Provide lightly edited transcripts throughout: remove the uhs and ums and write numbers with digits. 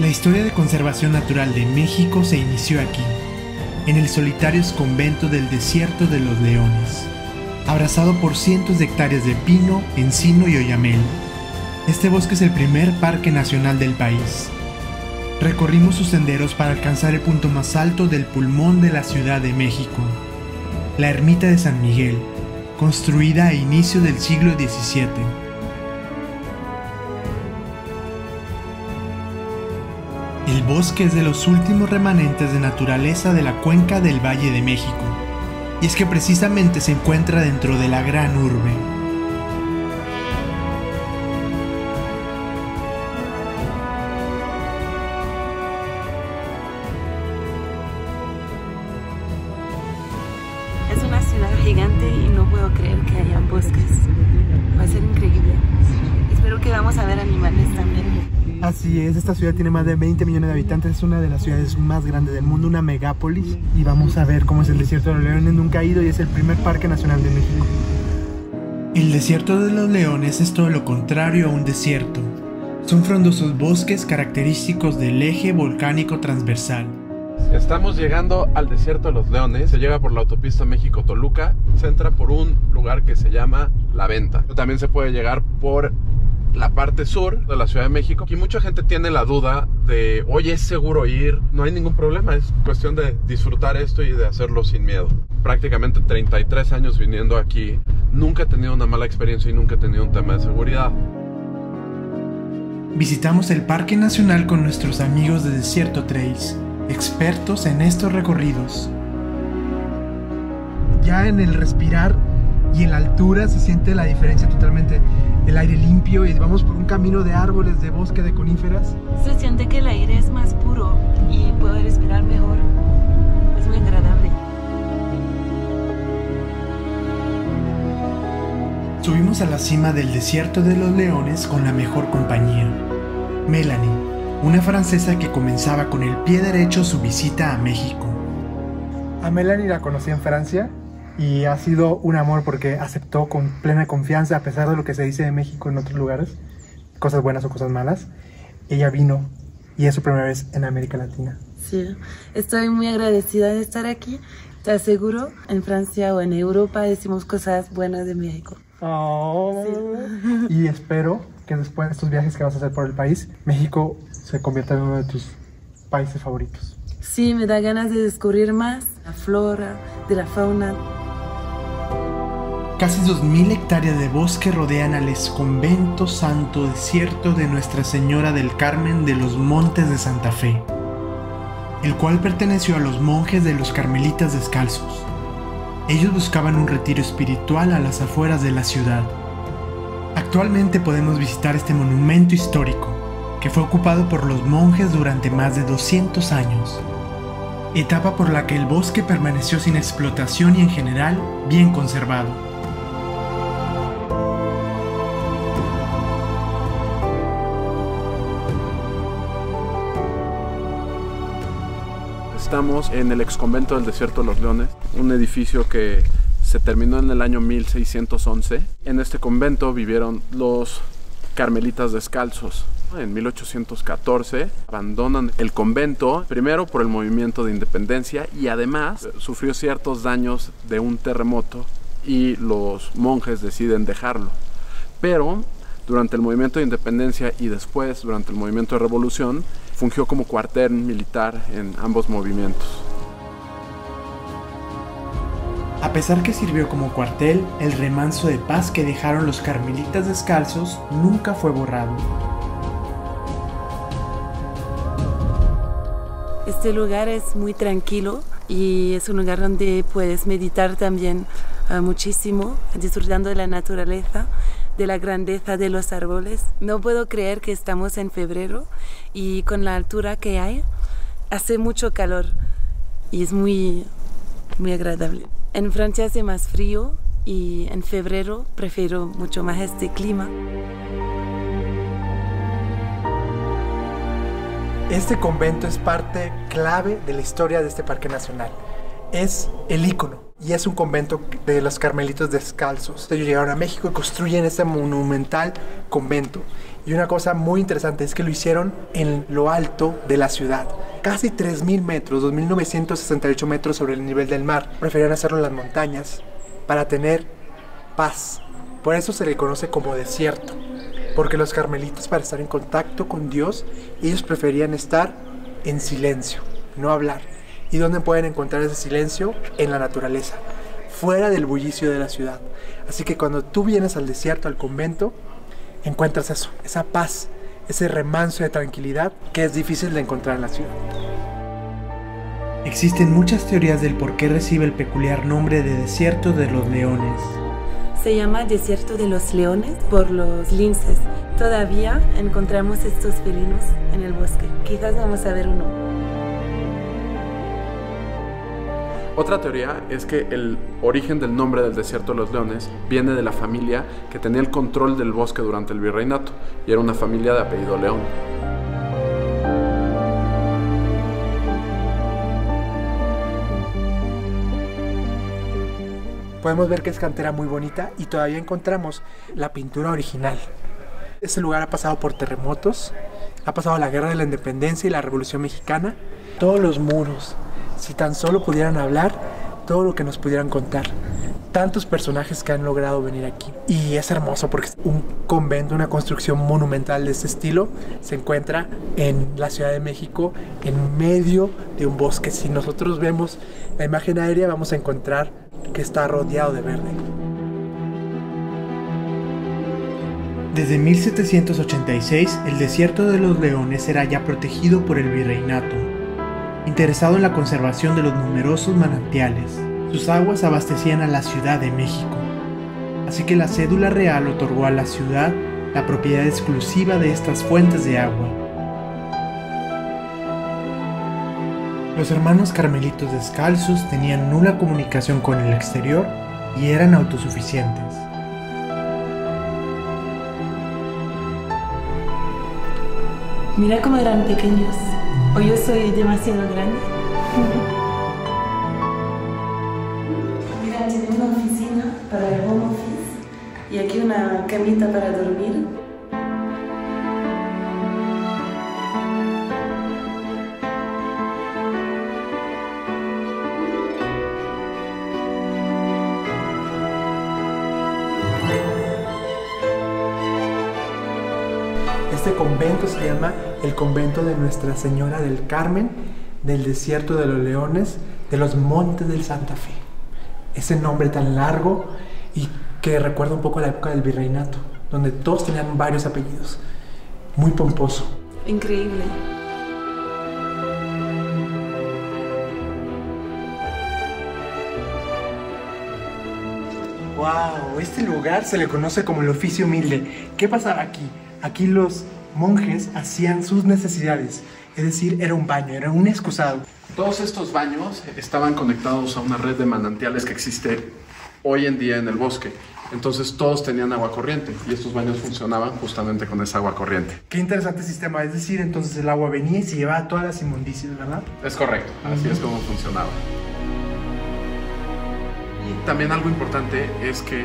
La historia de conservación natural de México se inició aquí, en el solitario convento del Desierto de los Leones, abrazado por cientos de hectáreas de pino, encino y oyamel. Este bosque es el primer parque nacional del país. Recorrimos sus senderos para alcanzar el punto más alto del pulmón de la Ciudad de México, la Ermita de San Miguel, construida a inicio del siglo XVII. El bosque es de los últimos remanentes de naturaleza de la Cuenca del Valle de México, y es que precisamente se encuentra dentro de la gran urbe. Es una ciudad gigante y no puedo creer que haya bosques. Va a ser increíble. Espero que vamos a ver animales también. Así es, esta ciudad tiene más de 20 millones de habitantes, es una de las ciudades más grandes del mundo, una megápolis. Y vamos a ver cómo es el Desierto de los Leones, nunca ha ido y es el primer parque nacional de México. El Desierto de los Leones es todo lo contrario a un desierto. Son frondosos bosques característicos del Eje Volcánico Transversal. Estamos llegando al Desierto de los Leones, se llega por la autopista México-Toluca, se entra por un lugar que se llama La Venta. También se puede llegar por la parte sur de la Ciudad de México. Aquí mucha gente tiene la duda de, oye, ¿es seguro ir? No hay ningún problema, es cuestión de disfrutar esto y de hacerlo sin miedo. Prácticamente 33 años viniendo aquí, nunca he tenido una mala experiencia y nunca he tenido un tema de seguridad. Visitamos el Parque Nacional con nuestros amigos de Desierto Trails, expertos en estos recorridos. Ya en el respirar y en la altura se siente la diferencia totalmente. El aire limpio y vamos por un camino de árboles, de bosque, de coníferas. Se siente que el aire es más puro y puedo respirar mejor. Es muy agradable. Subimos a la cima del Desierto de los Leones con la mejor compañía. Melanie, una francesa que comenzaba con el pie derecho su visita a México. A Melanie la conocí en Francia. Y ha sido un amor porque aceptó con plena confianza, a pesar de lo que se dice de México en otros lugares, cosas buenas o cosas malas. Ella vino y es su primera vez en América Latina. Sí, estoy muy agradecida de estar aquí. Te aseguro, en Francia o en Europa decimos cosas buenas de México. Oh. Sí. Y espero que después de estos viajes que vas a hacer por el país, México se convierta en uno de tus países favoritos. Sí, me da ganas de descubrir más la flora, de la fauna. Casi 2000 hectáreas de bosque rodean al exconvento santo desierto de Nuestra Señora del Carmen de los Montes de Santa Fe, el cual perteneció a los monjes de los Carmelitas Descalzos. Ellos buscaban un retiro espiritual a las afueras de la ciudad. Actualmente podemos visitar este monumento histórico, que fue ocupado por los monjes durante más de 200 años, etapa por la que el bosque permaneció sin explotación y en general bien conservado. Estamos en el exconvento del Desierto de los Leones, un edificio que se terminó en el año 1611. En este convento vivieron los Carmelitas Descalzos. En 1814 abandonan el convento, primero por el movimiento de independencia y además sufrió ciertos daños de un terremoto y los monjes deciden dejarlo. Pero durante el movimiento de independencia y después durante el movimiento de revolución, fungió como cuartel militar en ambos movimientos. A pesar que sirvió como cuartel, el remanso de paz que dejaron los Carmelitas Descalzos nunca fue borrado. Este lugar es muy tranquilo y es un lugar donde puedes meditar también muchísimo, disfrutando de la naturaleza, de la grandeza de los árboles. No puedo creer que estamos en febrero y con la altura que hay, hace mucho calor y es muy agradable. En Francia hace más frío y en febrero prefiero mucho más este clima. Este convento es parte clave de la historia de este parque nacional. Es el ícono. y es un convento de los Carmelitas Descalzos. Ellos llegaron a México y construyen este monumental convento. Y una cosa muy interesante es que lo hicieron en lo alto de la ciudad, casi 3.000 metros, 2.968 metros sobre el nivel del mar. Preferían hacerlo en las montañas para tener paz. Por eso se le conoce como desierto, porque los carmelitas, para estar en contacto con Dios, ellos preferían estar en silencio, no hablar. ¿Y dónde pueden encontrar ese silencio? En la naturaleza, fuera del bullicio de la ciudad. Así que cuando tú vienes al desierto, al convento, encuentras eso, esa paz, ese remanso de tranquilidad que es difícil de encontrar en la ciudad. Existen muchas teorías del por qué recibe el peculiar nombre de Desierto de los Leones. Se llama Desierto de los Leones por los linces. Todavía encontramos estos felinos en el bosque. Quizás vamos a ver uno. Otra teoría es que el origen del nombre del Desierto de los Leones viene de la familia que tenía el control del bosque durante el virreinato, y era una familia de apellido León. Podemos ver que es cantera muy bonita y todavía encontramos la pintura original. Este lugar ha pasado por terremotos, ha pasado la Guerra de la Independencia y la Revolución Mexicana. Todos los muros, si tan solo pudieran hablar, todo lo que nos pudieran contar. Tantos personajes que han logrado venir aquí. Y es hermoso porque un convento, una construcción monumental de este estilo, se encuentra en la Ciudad de México, en medio de un bosque. Si nosotros vemos la imagen aérea, vamos a encontrar que está rodeado de verde. Desde 1786, el Desierto de los Leones era ya protegido por el virreinato, interesado en la conservación de los numerosos manantiales. Sus aguas abastecían a la Ciudad de México, así que la cédula real otorgó a la ciudad la propiedad exclusiva de estas fuentes de agua. Los hermanos carmelitos descalzos tenían nula comunicación con el exterior y eran autosuficientes. Mira cómo eran pequeños. O yo soy demasiado grande. Mira, tiene una oficina para el home office y aquí una camita para dormir. Este convento se llama el Convento de Nuestra Señora del Carmen, del Desierto de los Leones, de los Montes del Santa Fe. Ese nombre tan largo y que recuerda un poco a la época del virreinato, donde todos tenían varios apellidos. Muy pomposo. Increíble. ¡Wow! Este lugar se le conoce como el oficio humilde. ¿Qué pasaba aquí? Aquí los monjes hacían sus necesidades, es decir, era un baño, era un excusado. Todos estos baños estaban conectados a una red de manantiales que existe hoy en día en el bosque. Entonces todos tenían agua corriente y estos baños funcionaban justamente con esa agua corriente. Qué interesante sistema, es decir, entonces el agua venía y se llevaba todas las inmundicias, ¿verdad? Es correcto, así es como funcionaba. Y también algo importante es que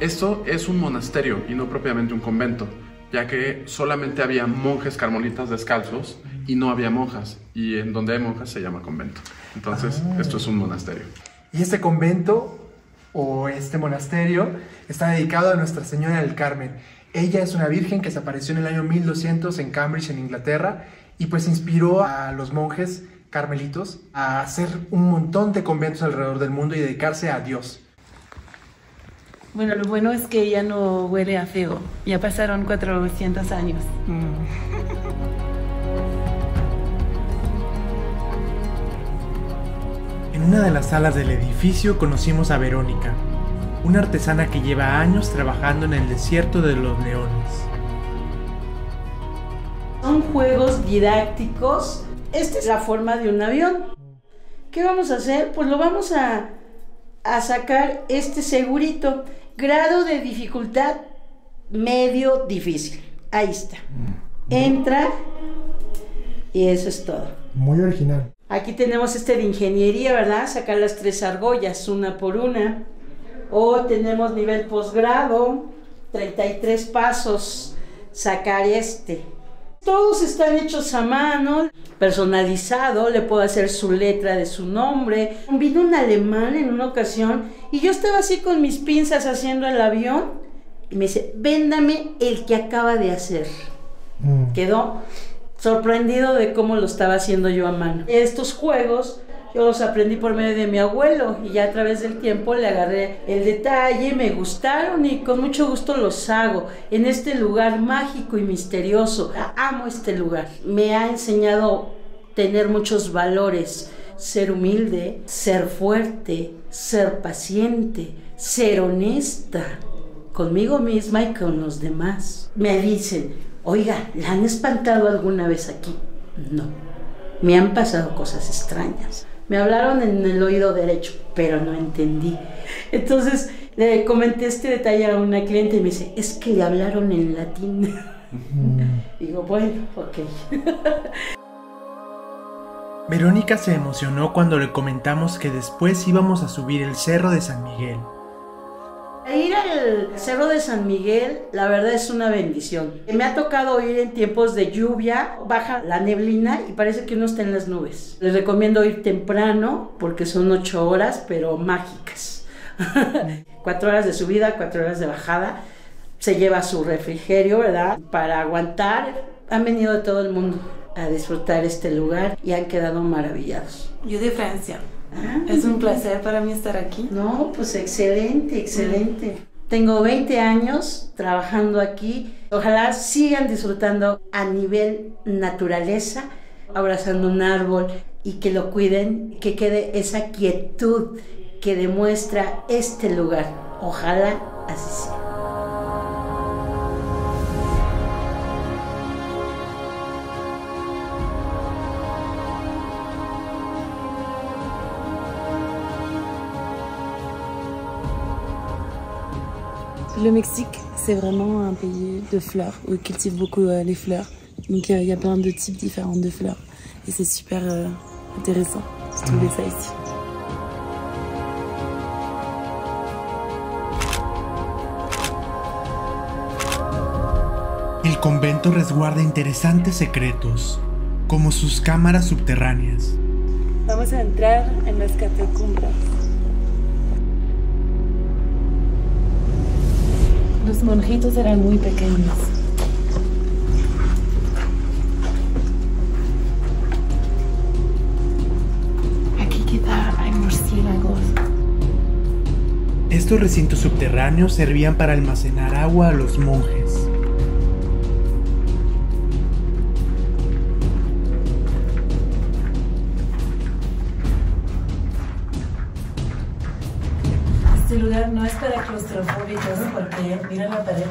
esto es un monasterio y no propiamente un convento, ya que solamente había monjes carmelitas descalzos y no había monjas, y en donde hay monjas se llama convento. Entonces, esto es un monasterio. Y este convento, o este monasterio, está dedicado a Nuestra Señora del Carmen. Ella es una virgen que se apareció en el año 1200 en Cambridge, en Inglaterra, y pues inspiró a los monjes carmelitos a hacer un montón de conventos alrededor del mundo y dedicarse a Dios. Bueno, lo bueno es que ya no huele a feo. Ya pasaron 400 años. En una de las salas del edificio conocimos a Verónica, una artesana que lleva años trabajando en el Desierto de los Leones. Son juegos didácticos. Esta es la forma de un avión. ¿Qué vamos a hacer? Pues lo vamos a sacar este segurito. Grado de dificultad medio difícil. Ahí está. Entra y eso es todo. muy original. Aquí tenemos este de ingeniería, ¿verdad? Sacar las tres argollas, una por una. O tenemos nivel posgrado, 33 pasos, sacar este. Todos están hechos a mano, personalizado, le puedo hacer su letra de su nombre. Vino un alemán en una ocasión y yo estaba así con mis pinzas haciendo el avión y me dice, véndame el que acaba de hacer. Quedó sorprendido de cómo lo estaba haciendo yo a mano. Estos juegos yo los aprendí por medio de mi abuelo y ya a través del tiempo le agarré el detalle, me gustaron y con mucho gusto los hago en este lugar mágico y misterioso. Amo este lugar, me ha enseñado tener muchos valores, ser humilde, ser fuerte, ser paciente, ser honesta conmigo misma y con los demás. Me dicen, oiga, ¿la han espantado alguna vez aquí? No, me han pasado cosas extrañas. Me hablaron en el oído derecho, pero no entendí. Entonces le comenté este detalle a una cliente y me dice, es que le hablaron en latín. Digo, bueno, ok. Verónica se emocionó cuando le comentamos que después íbamos a subir el Cerro de San Miguel. Ir al Cerro de San Miguel, la verdad, es una bendición. Me ha tocado ir en tiempos de lluvia, baja la neblina y parece que uno está en las nubes. Les recomiendo ir temprano porque son 8 horas, pero mágicas. 4 horas de subida, 4 horas de bajada. Se lleva su refrigerio, ¿verdad? Para aguantar. Han venido de todo el mundo a disfrutar este lugar y han quedado maravillados. Yo de Francia. Ah, es un placer para mí estar aquí. No, pues excelente, excelente. Tengo 20 años trabajando aquí. Ojalá sigan disfrutando a nivel naturaleza, abrazando un árbol y que lo cuiden, que quede esa quietud que demuestra este lugar. Ojalá así sea. Le Mexique, c'est vraiment un pays de fleurs, où ils cultivent beaucoup les fleurs. Donc il y a plein de types différents de fleurs. Et c'est super intéressant de trouver ça ici. El convento resguarda interesantes secretos, como sus cámaras subterráneas. Vamos a entrar en las catacumbas. Los monjitos eran muy pequeños. Aquí quizá hay murciélagos. Estos recintos subterráneos servían para almacenar agua a los monjes. Este lugar no es para claustrofóbicos porque mira la pared.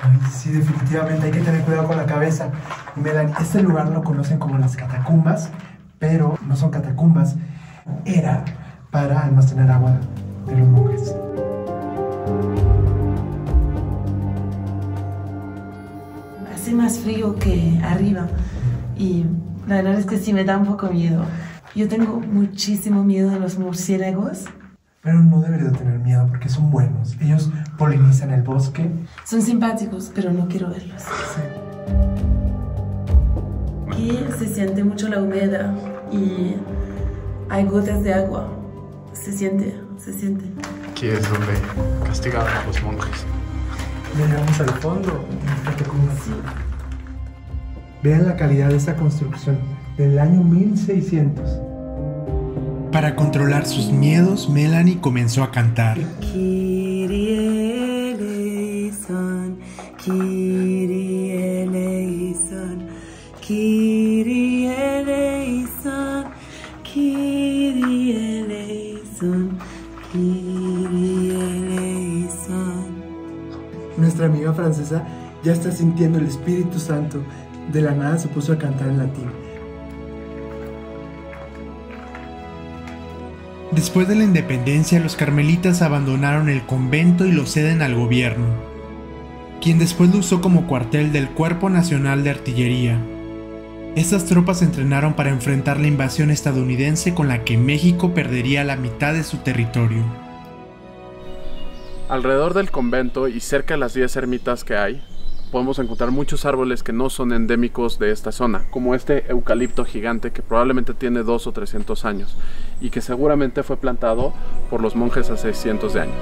Ay, sí, definitivamente hay que tener cuidado con la cabeza. Y Melanie, este lugar lo conocen como las catacumbas, pero no son catacumbas. Era para almacenar agua de los monjes. Hace más frío que arriba y la verdad es que sí me da un poco miedo. Yo tengo muchísimo miedo de los murciélagos. Pero no debería tener miedo porque son buenos. Ellos polinizan el bosque. Son simpáticos, pero no quiero verlos. Sí. Aquí se siente mucho la humedad y hay gotas de agua. Se siente. Aquí es donde castigaban a los monjes. Ya llegamos al fondo. Sí. Vean la calidad de esta construcción del año 1600. Para controlar sus miedos, Melanie comenzó a cantar. Nuestra amiga francesa ya está sintiendo el Espíritu Santo. De la nada se puso a cantar en latín. Después de la independencia, los carmelitas abandonaron el convento y lo ceden al gobierno, quien después lo usó como cuartel del Cuerpo Nacional de Artillería. Estas tropas se entrenaron para enfrentar la invasión estadounidense con la que México perdería la mitad de su territorio. Alrededor del convento y cerca de las 10 ermitas que hay, podemos encontrar muchos árboles que no son endémicos de esta zona, como este eucalipto gigante que probablemente tiene 200 o 300 años y que seguramente fue plantado por los monjes hace cientos de años.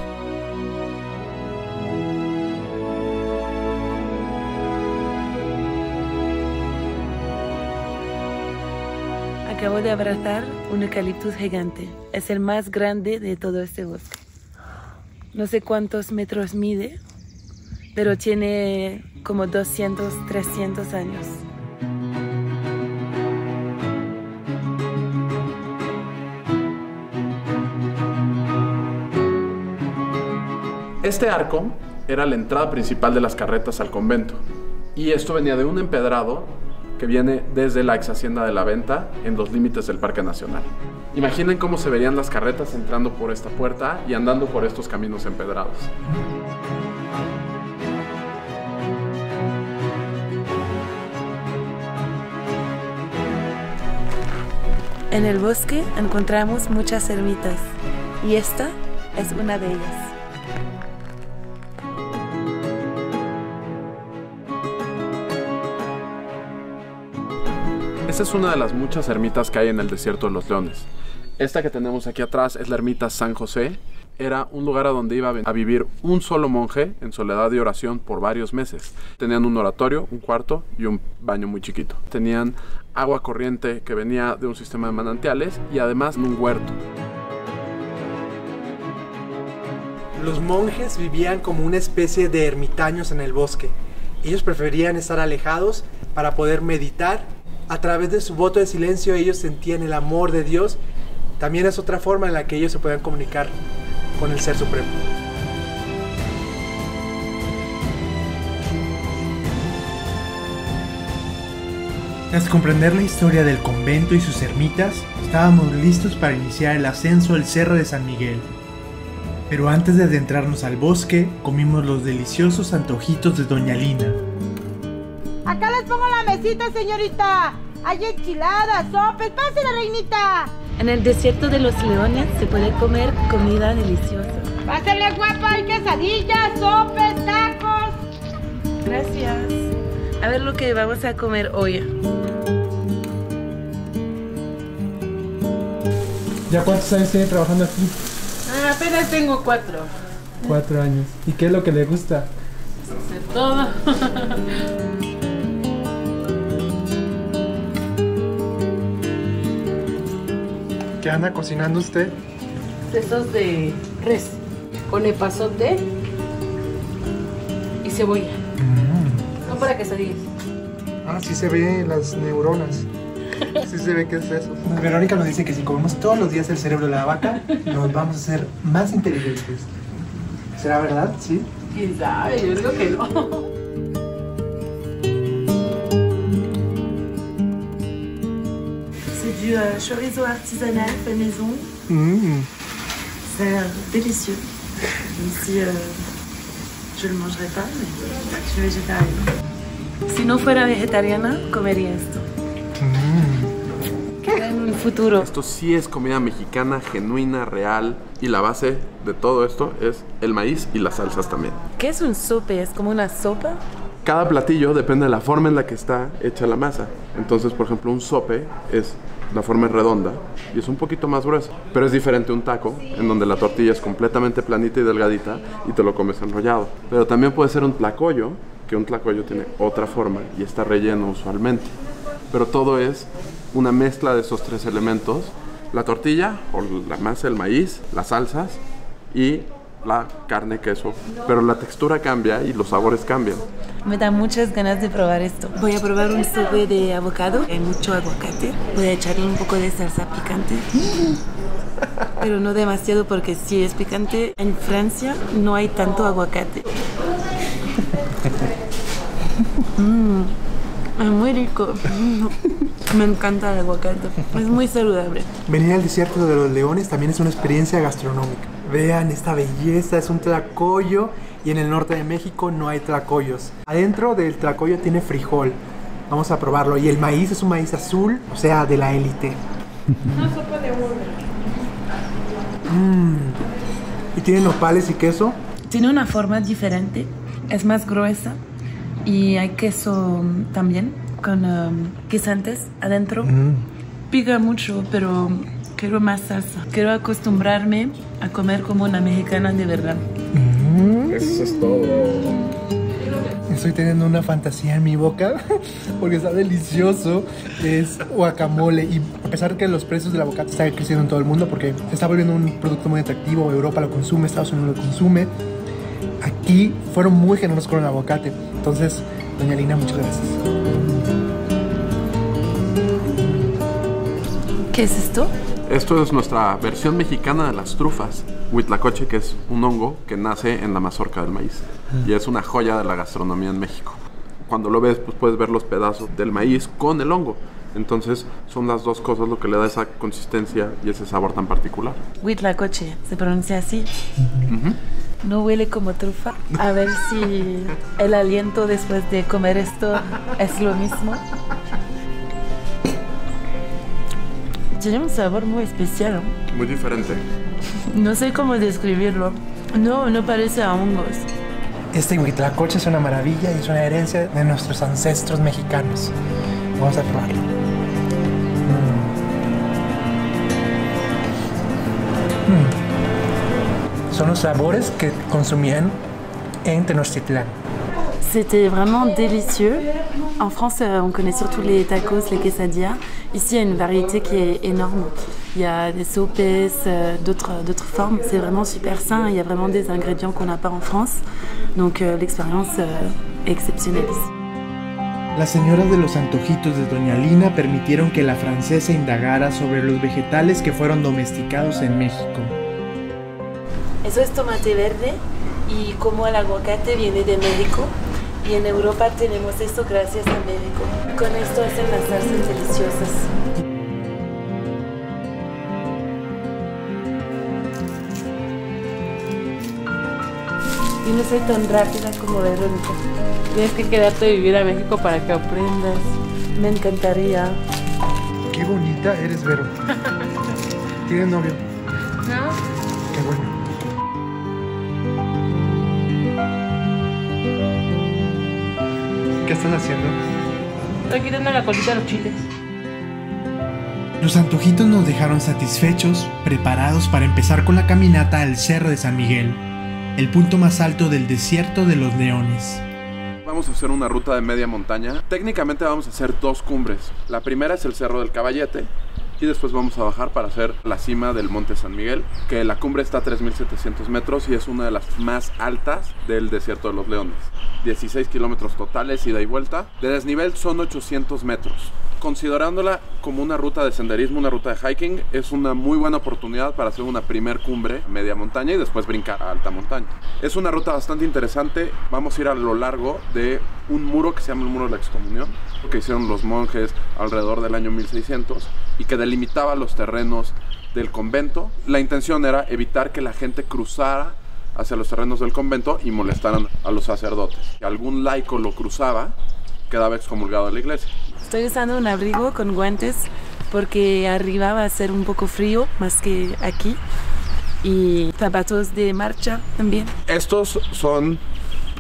Acabo de abrazar un eucaliptus gigante. Es el más grande de todo este bosque. No sé cuántos metros mide, pero tiene como 200, 300 años. Este arco era la entrada principal de las carretas al convento. Y esto venía de un empedrado que viene desde la ex hacienda de La Venta en los límites del Parque Nacional. Imaginen cómo se verían las carretas entrando por esta puerta y andando por estos caminos empedrados. En el bosque encontramos muchas ermitas y esta es una de ellas. Esta es una de las muchas ermitas que hay en el Desierto de los Leones. Esta que tenemos aquí atrás es la ermita San José. Era un lugar a donde iba a vivir un solo monje en soledad y oración por varios meses. Tenían un oratorio, un cuarto y un baño muy chiquito. Tenían agua corriente que venía de un sistema de manantiales y además un huerto. Los monjes vivían como una especie de ermitaños en el bosque. Ellos preferían estar alejados para poder meditar. A través de su voto de silencio ellos sentían el amor de Dios. También es otra forma en la que ellos se pueden comunicar con el Ser Supremo. Tras comprender la historia del convento y sus ermitas, estábamos listos para iniciar el ascenso al Cerro de San Miguel. Pero antes de adentrarnos al bosque, comimos los deliciosos antojitos de Doña Lina. Acá les pongo la mesita, señorita. Hay enchiladas, sopes, pásale, reinita. En el Desierto de los Leones se puede comer comida deliciosa. Pásale, guapa, hay quesadillas, sopes, tacos. Gracias. A ver lo que vamos a comer hoy. ¿Ya cuántos años tiene trabajando aquí? Ah, apenas tengo 4. 4 años. ¿Y qué es lo que le gusta? De todo. ¿Qué anda cocinando usted? Sesos de res con epazote y cebolla. No para quesadillas. Ah, sí se ven las neuronas. Sí se ve que es sesos. Verónica nos dice que si comemos todos los días el cerebro de la vaca, nos vamos a ser más inteligentes. ¿Será verdad? Sí. ¿Quién sabe? Yo digo que no. Du chorizo artisanal fait maison. C'est délicieux. Même si je le mangerai pas, mais je suis végétarienne. Si no fuera vegetariana, comería esto. ¿Qué? En un futuro. Esto sí es comida mexicana, genuina, real. Y la base de todo esto es el maíz y las salsas también. ¿Qué es un sope? ¿Es como una sopa? Cada platillo depende de la forma en la que está hecha la masa. Entonces, por ejemplo, un sope es... La forma es redonda y es un poquito más gruesa, pero es diferente a un taco, en donde la tortilla es completamente planita y delgadita y te lo comes enrollado. Pero también puede ser un tlacoyo, que un tlacoyo tiene otra forma y está relleno usualmente. Pero todo es una mezcla de esos 3 elementos: la tortilla o la masa, el maíz, las salsas y la carne, queso. Pero la textura cambia y los sabores cambian. Me da muchas ganas de probar esto. Voy a probar un sope de avocado. Hay mucho aguacate. Voy a echarle un poco de salsa picante. Pero no demasiado porque sí es picante. En Francia no hay tanto aguacate. Es muy rico. Me encanta el aguacate. Es muy saludable. Venir al Desierto de los Leones también es una experiencia gastronómica. Vean esta belleza, es un tlacoyo y en el norte de México no hay tlacoyos. Adentro del tlacoyo tiene frijol. Vamos a probarlo. Y el maíz es un maíz azul, o sea, de la élite. Una sopa de uva. Y tiene nopales y queso. Tiene una forma diferente, es más gruesa y hay queso también con guisantes adentro. Pica mucho, pero quiero más salsa. Quiero acostumbrarme a comer como una mexicana de verdad. Eso es todo. Estoy teniendo una fantasía en mi boca porque está delicioso. Es guacamole, y a pesar que los precios de la bocata están creciendo en todo el mundo porque se está volviendo un producto muy atractivo, Europa lo consume, Estados Unidos lo consume, aquí fueron muy generosos con el aguacate. Entonces, doña Lina, muchas gracias. ¿Qué es esto? Esto es nuestra versión mexicana de las trufas. Huitlacoche, que es un hongo que nace en la mazorca del maíz. Y es una joya de la gastronomía en México. Cuando lo ves, pues puedes ver los pedazos del maíz con el hongo. Entonces, son las dos cosas lo que le da esa consistencia y ese sabor tan particular. Huitlacoche, se pronuncia así. No huele como trufa. A ver si el aliento después de comer esto es lo mismo. Tiene un sabor muy especial. Muy diferente. No sé cómo describirlo. No parece a hongos. Este huitlacoche es una maravilla y es una herencia de nuestros ancestros mexicanos. Vamos a probarlo. Son los sabores que consumían en Tenochtitlán. C'était vraiment délicieux. En France, on connaît surtout les tacos, les quesadillas. Ici, il y a une variété qui est énorme. Il y a des sopes, d'autres formes. C'est vraiment super sain. Il y a vraiment des ingrédients qu'on n'a pas en France. Donc l'expérience est exceptionnelle ici. Las señoras de los antojitos de doña Lina permitieron que la francesa indagara sobre los vegetales que fueron domesticados en México. Eso es tomate verde, y como el aguacate viene de México. Y en Europa tenemos esto gracias a México. Con esto hacen las salsas deliciosas. Yo no soy tan rápida como Verónica. Tienes que quedarte a vivir a México para que aprendas. Me encantaría. Qué bonita eres, Vero. ¿Tienes novio? No. Qué bueno. ¿Qué están haciendo? Estoy quitando la colita a los chiles. Los antojitos nos dejaron satisfechos, preparados para empezar con la caminata al Cerro de San Miguel, el punto más alto del Desierto de los Leones. Vamos a hacer una ruta de media montaña. Técnicamente vamos a hacer dos cumbres. La primera es el Cerro del Caballete y después vamos a bajar para hacer la cima del Monte San Miguel, que la cumbre está a 3,700 metros y es una de las más altas del Desierto de los Leones. 16 kilómetros totales, ida y vuelta. De desnivel son 800 metros. Considerándola como una ruta de senderismo, una ruta de hiking, es una muy buena oportunidad para hacer una primer cumbre, media montaña, y después brincar a alta montaña. Es una ruta bastante interesante. Vamos a ir a lo largo de un muro que se llama el Muro de la Excomunión, que hicieron los monjes alrededor del año 1600 y que delimitaba los terrenos del convento. La intención era evitar que la gente cruzara hacia los terrenos del convento y molestaran a los sacerdotes. Si algún laico lo cruzaba, quedaba excomulgado de la iglesia. Estoy usando un abrigo con guantes porque arriba va a ser un poco frío, más que aquí, y zapatos de marcha también. Estos son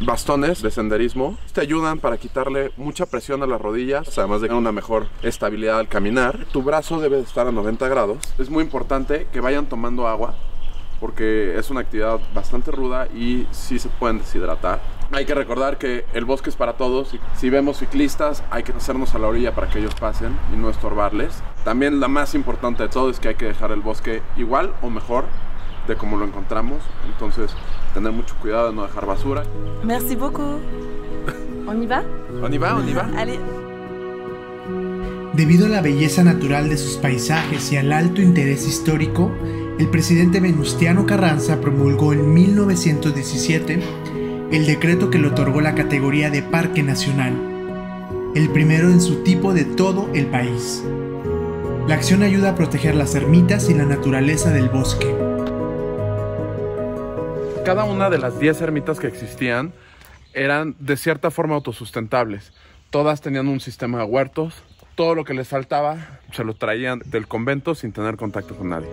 bastones de senderismo. Te ayudan para quitarle mucha presión a las rodillas, además de una mejor estabilidad al caminar. Tu brazo debe estar a 90 grados. Es muy importante que vayan tomando agua, porque es una actividad bastante ruda y sí se pueden deshidratar. Hay que recordar que el bosque es para todos. Si vemos ciclistas, hay que hacernos a la orilla para que ellos pasen y no estorbarles. También la más importante de todo es que hay que dejar el bosque igual o mejor de como lo encontramos. Entonces, tener mucho cuidado de no dejar basura. Merci beaucoup. ¿On y va? ¿On y va? ¿On y va? Allez. Debido a la belleza natural de sus paisajes y al alto interés histórico, el presidente Venustiano Carranza promulgó en 1917 el decreto que le otorgó la categoría de Parque Nacional, el primero en su tipo de todo el país. La acción ayuda a proteger las ermitas y la naturaleza del bosque. Cada una de las 10 ermitas que existían eran de cierta forma autosustentables. Todas tenían un sistema de huertos. Todo lo que les faltaba se lo traían del convento sin tener contacto con nadie.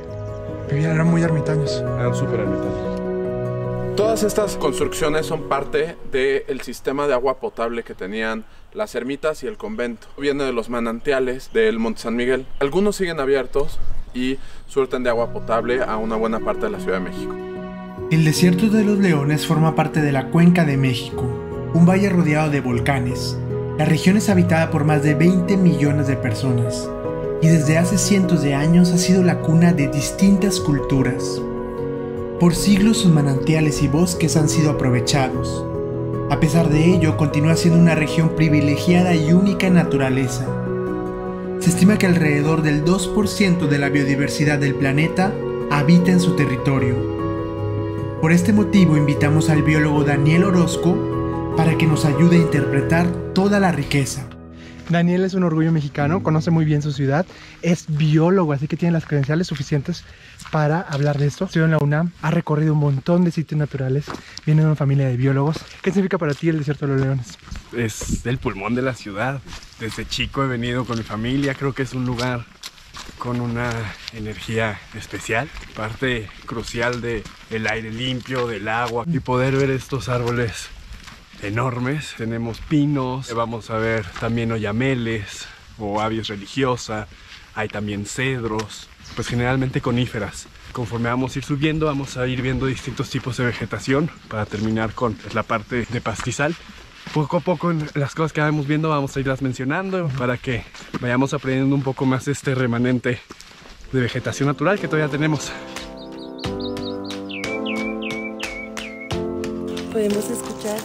Vivían, eran muy ermitaños. Eran súper ermitaños. Todas estas construcciones son parte del sistema de agua potable que tenían las ermitas y el convento. Viene de los manantiales del Monte San Miguel. Algunos siguen abiertos y surten de agua potable a una buena parte de la Ciudad de México. El Desierto de los Leones forma parte de la Cuenca de México, un valle rodeado de volcanes. La región es habitada por más de 20 millones de personas y desde hace cientos de años ha sido la cuna de distintas culturas. Por siglos sus manantiales y bosques han sido aprovechados. A pesar de ello, continúa siendo una región privilegiada y única en naturaleza. Se estima que alrededor del 2% de la biodiversidad del planeta habita en su territorio. Por este motivo invitamos al biólogo Daniel Orozco para que nos ayude a interpretar toda la riqueza. Daniel es un orgullo mexicano, conoce muy bien su ciudad, es biólogo, así que tiene las credenciales suficientes para hablar de esto. Estudió en la UNAM, ha recorrido un montón de sitios naturales, viene de una familia de biólogos. ¿Qué significa para ti el Desierto de los Leones? Es el pulmón de la ciudad. Desde chico he venido con mi familia, creo que es un lugar con una energía especial, parte crucial del aire limpio, del agua y poder ver estos árboles enormes. Tenemos pinos, vamos a ver también oyameles o abies religiosa, hay también cedros, pues generalmente coníferas. Conforme vamos a ir subiendo vamos a ir viendo distintos tipos de vegetación para terminar con la parte de pastizal. Poco a poco las cosas que vamos viendo vamos a irlas mencionando para que vayamos aprendiendo un poco más este remanente de vegetación natural que todavía tenemos. Podemos escuchar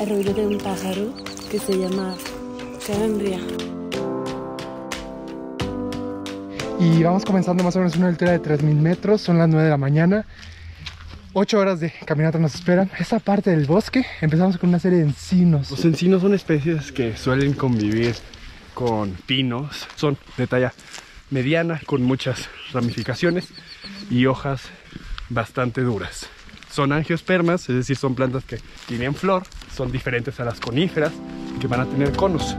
el ruido de un pájaro que se llama calandria. Y vamos comenzando más o menos en una altura de 3000 metros, son las 9 de la mañana. 8 horas de caminata nos esperan. Esta parte del bosque empezamos con una serie de encinos. Los encinos son especies que suelen convivir con pinos. Son de talla mediana, con muchas ramificaciones y hojas bastante duras. Son angiospermas, es decir, son plantas que tienen flor, son diferentes a las coníferas que van a tener conos.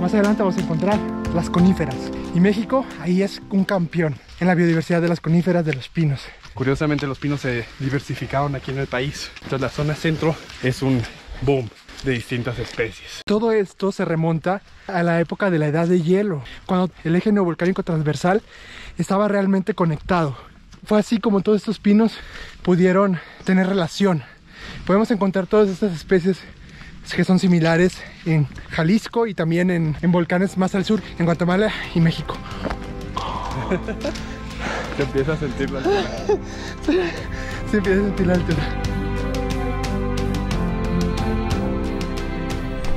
Más adelante vamos a encontrar las coníferas y México ahí es un campeón en la biodiversidad de las coníferas, de los pinos. Curiosamente los pinos se diversificaron aquí en el país, entonces la zona centro es un boom de distintas especies. Todo esto se remonta a la época de la Edad de Hielo, cuando el Eje Volcánico Transversal estaba realmente conectado. Fue así como todos estos pinos pudieron tener relación. Podemos encontrar todas estas especies que son similares en Jalisco y también en volcanes más al sur, en Guatemala y México. Se empieza a sentir la altura. Se empieza a sentir la altura.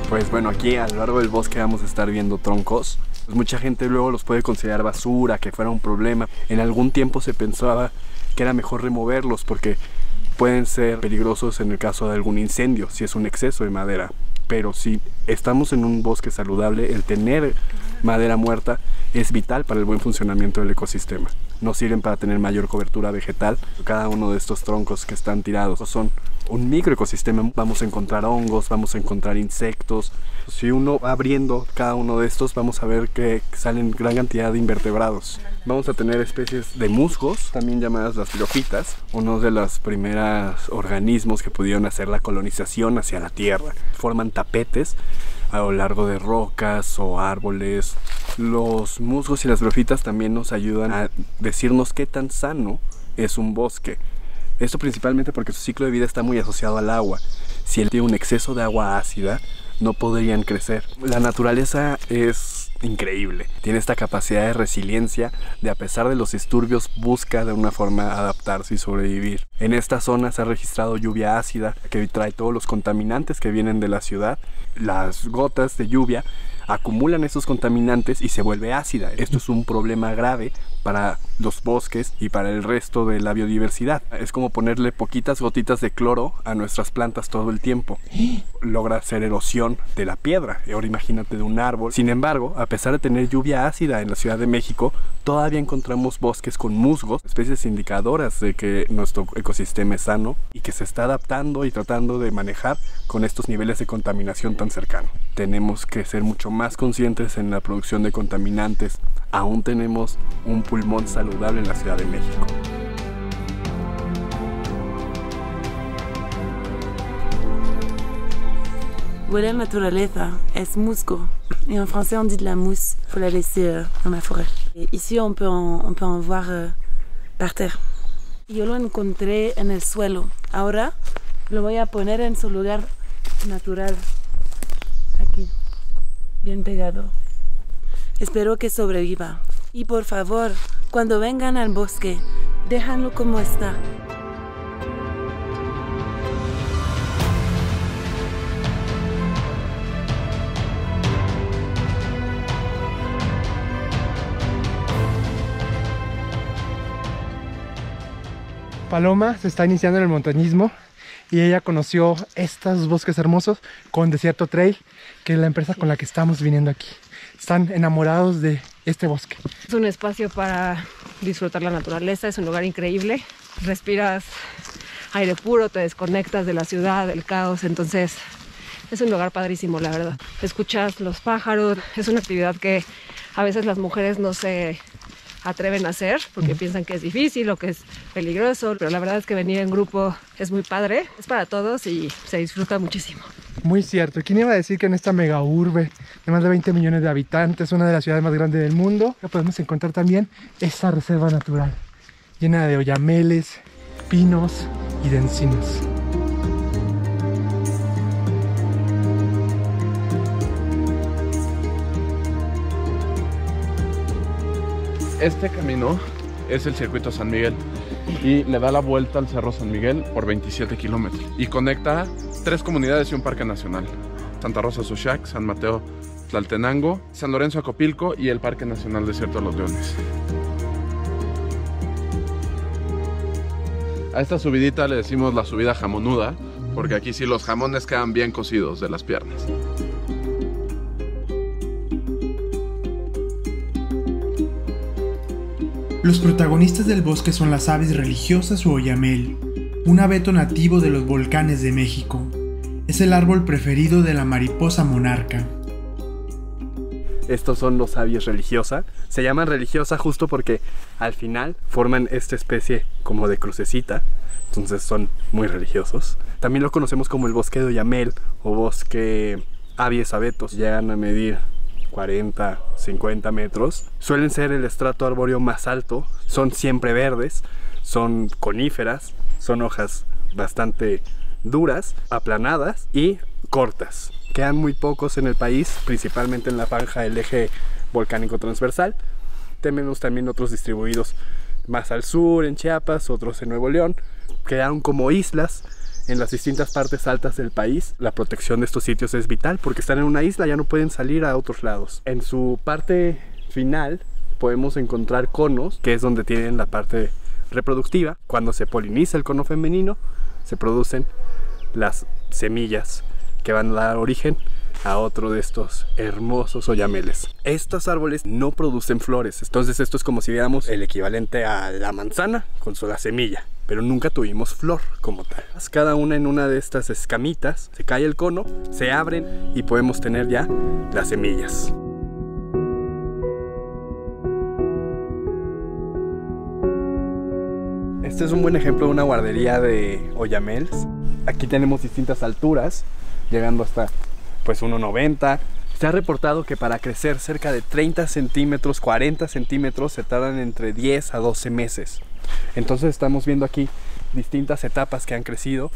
Pues bueno, aquí a lo largo del bosque vamos a estar viendo troncos. Pues mucha gente luego los puede considerar basura, que fuera un problema. En algún tiempo se pensaba que era mejor removerlos porque pueden ser peligrosos en el caso de algún incendio, si es un exceso de madera. Pero si estamos en un bosque saludable, el tener madera muerta es vital para el buen funcionamiento del ecosistema. Nos sirven para tener mayor cobertura vegetal. Cada uno de estos troncos que están tirados son un microecosistema. Vamos a encontrar hongos, vamos a encontrar insectos. Si uno va abriendo cada uno de estos, vamos a ver que salen gran cantidad de invertebrados. Vamos a tener especies de musgos, también llamadas las filofitas, uno de los primeros organismos que pudieron hacer la colonización hacia la tierra. Forman tapetes a lo largo de rocas o árboles. Los musgos y las filofitas también nos ayudan a decirnos qué tan sano es un bosque. Esto principalmente porque su ciclo de vida está muy asociado al agua. Si él tiene un exceso de agua ácida, no podrían crecer. La naturaleza es increíble. Tiene esta capacidad de resiliencia, de a pesar de los disturbios, busca de una forma adaptarse y sobrevivir. En esta zona se ha registrado lluvia ácida, que trae todos los contaminantes que vienen de la ciudad. Las gotas de lluvia acumulan esos contaminantes y se vuelve ácida. Esto es un problema grave para los bosques y para el resto de la biodiversidad. Es como ponerle poquitas gotitas de cloro a nuestras plantas todo el tiempo. Logra hacer erosión de la piedra, ahora imagínate de un árbol. Sin embargo, a pesar de tener lluvia ácida en la Ciudad de México, todavía encontramos bosques con musgos, especies indicadoras de que nuestro ecosistema es sano y que se está adaptando y tratando de manejar con estos niveles de contaminación tan cercanos. Tenemos que ser mucho más conscientes en la producción de contaminantes. Aún tenemos un pulmón saludable en la Ciudad de México. Huele a naturaleza, es musgo. Et en français on dit de la mousse, il faut la laisser dans la forêt. Et ici on peut en voir par terre. Yo lo encontré en el suelo, ahora lo voy a poner en su lugar natural, aquí, bien pegado. Espero que sobreviva. Y por favor, cuando vengan al bosque, déjanlo como está. Paloma se está iniciando en el montañismo y ella conoció estos bosques hermosos con Desierto Trail, que es la empresa con la que estamos viniendo aquí. Están enamorados de este bosque. Es un espacio para disfrutar la naturaleza, es un lugar increíble. Respiras aire puro, te desconectas de la ciudad, del caos, entonces es un lugar padrísimo, la verdad. Escuchas los pájaros, es una actividad que a veces las mujeres no se atreven a hacer porque piensan que es difícil o que es peligroso, pero la verdad es que venir en grupo es muy padre, es para todos y se disfruta muchísimo. Muy cierto. ¿Quién iba a decir que en esta mega urbe de más de 20 millones de habitantes, una de las ciudades más grandes del mundo, podemos encontrar también esta reserva natural llena de oyameles, pinos y de encinas? Este camino es el circuito San Miguel y le da la vuelta al Cerro San Miguel por 27 kilómetros y conecta 3 comunidades y un parque nacional: Santa Rosa Suchac, San Mateo Tlaltenango, San Lorenzo Acopilco y el Parque Nacional Desierto de los Leones. A esta subidita le decimos la subida jamonuda porque aquí sí los jamones quedan bien cocidos de las piernas. Los protagonistas del bosque son las aves religiosas o oyamel, un abeto nativo de los volcanes de México. Es el árbol preferido de la mariposa monarca. Estos son los abies religiosa. Se llaman religiosa justo porque al final forman esta especie como de crucecita. Entonces son muy religiosos. También lo conocemos como el bosque de oyamel o bosque abies abetos. Llegan a medir 40, 50 metros. Suelen ser el estrato arbóreo más alto, son siempre verdes, son coníferas, son hojas bastante duras, aplanadas y cortas. Quedan muy pocos en el país, principalmente en la franja del Eje Volcánico Transversal. Tenemos también otros distribuidos más al sur, en Chiapas, otros en Nuevo León. Quedaron como islas en las distintas partes altas del país. La protección de estos sitios es vital porque están en una isla, ya no pueden salir a otros lados. En su parte final podemos encontrar conos, que es donde tienen la parte reproductiva. Cuando se poliniza el cono femenino, se producen las semillas que van a dar origen a otro de estos hermosos oyameles. Estos árboles no producen flores, entonces esto es como si viéramos el equivalente a la manzana con sola semilla, pero nunca tuvimos flor como tal. Cada una en una de estas escamitas, se cae el cono, se abren y podemos tener ya las semillas. Este es un buen ejemplo de una guardería de oyamels. Aquí tenemos distintas alturas, llegando hasta pues 1.90. Se ha reportado que para crecer cerca de 30 centímetros, 40 centímetros, se tardan entre 10 a 12 meses. Entonces estamos viendo aquí distintas etapas que han crecido.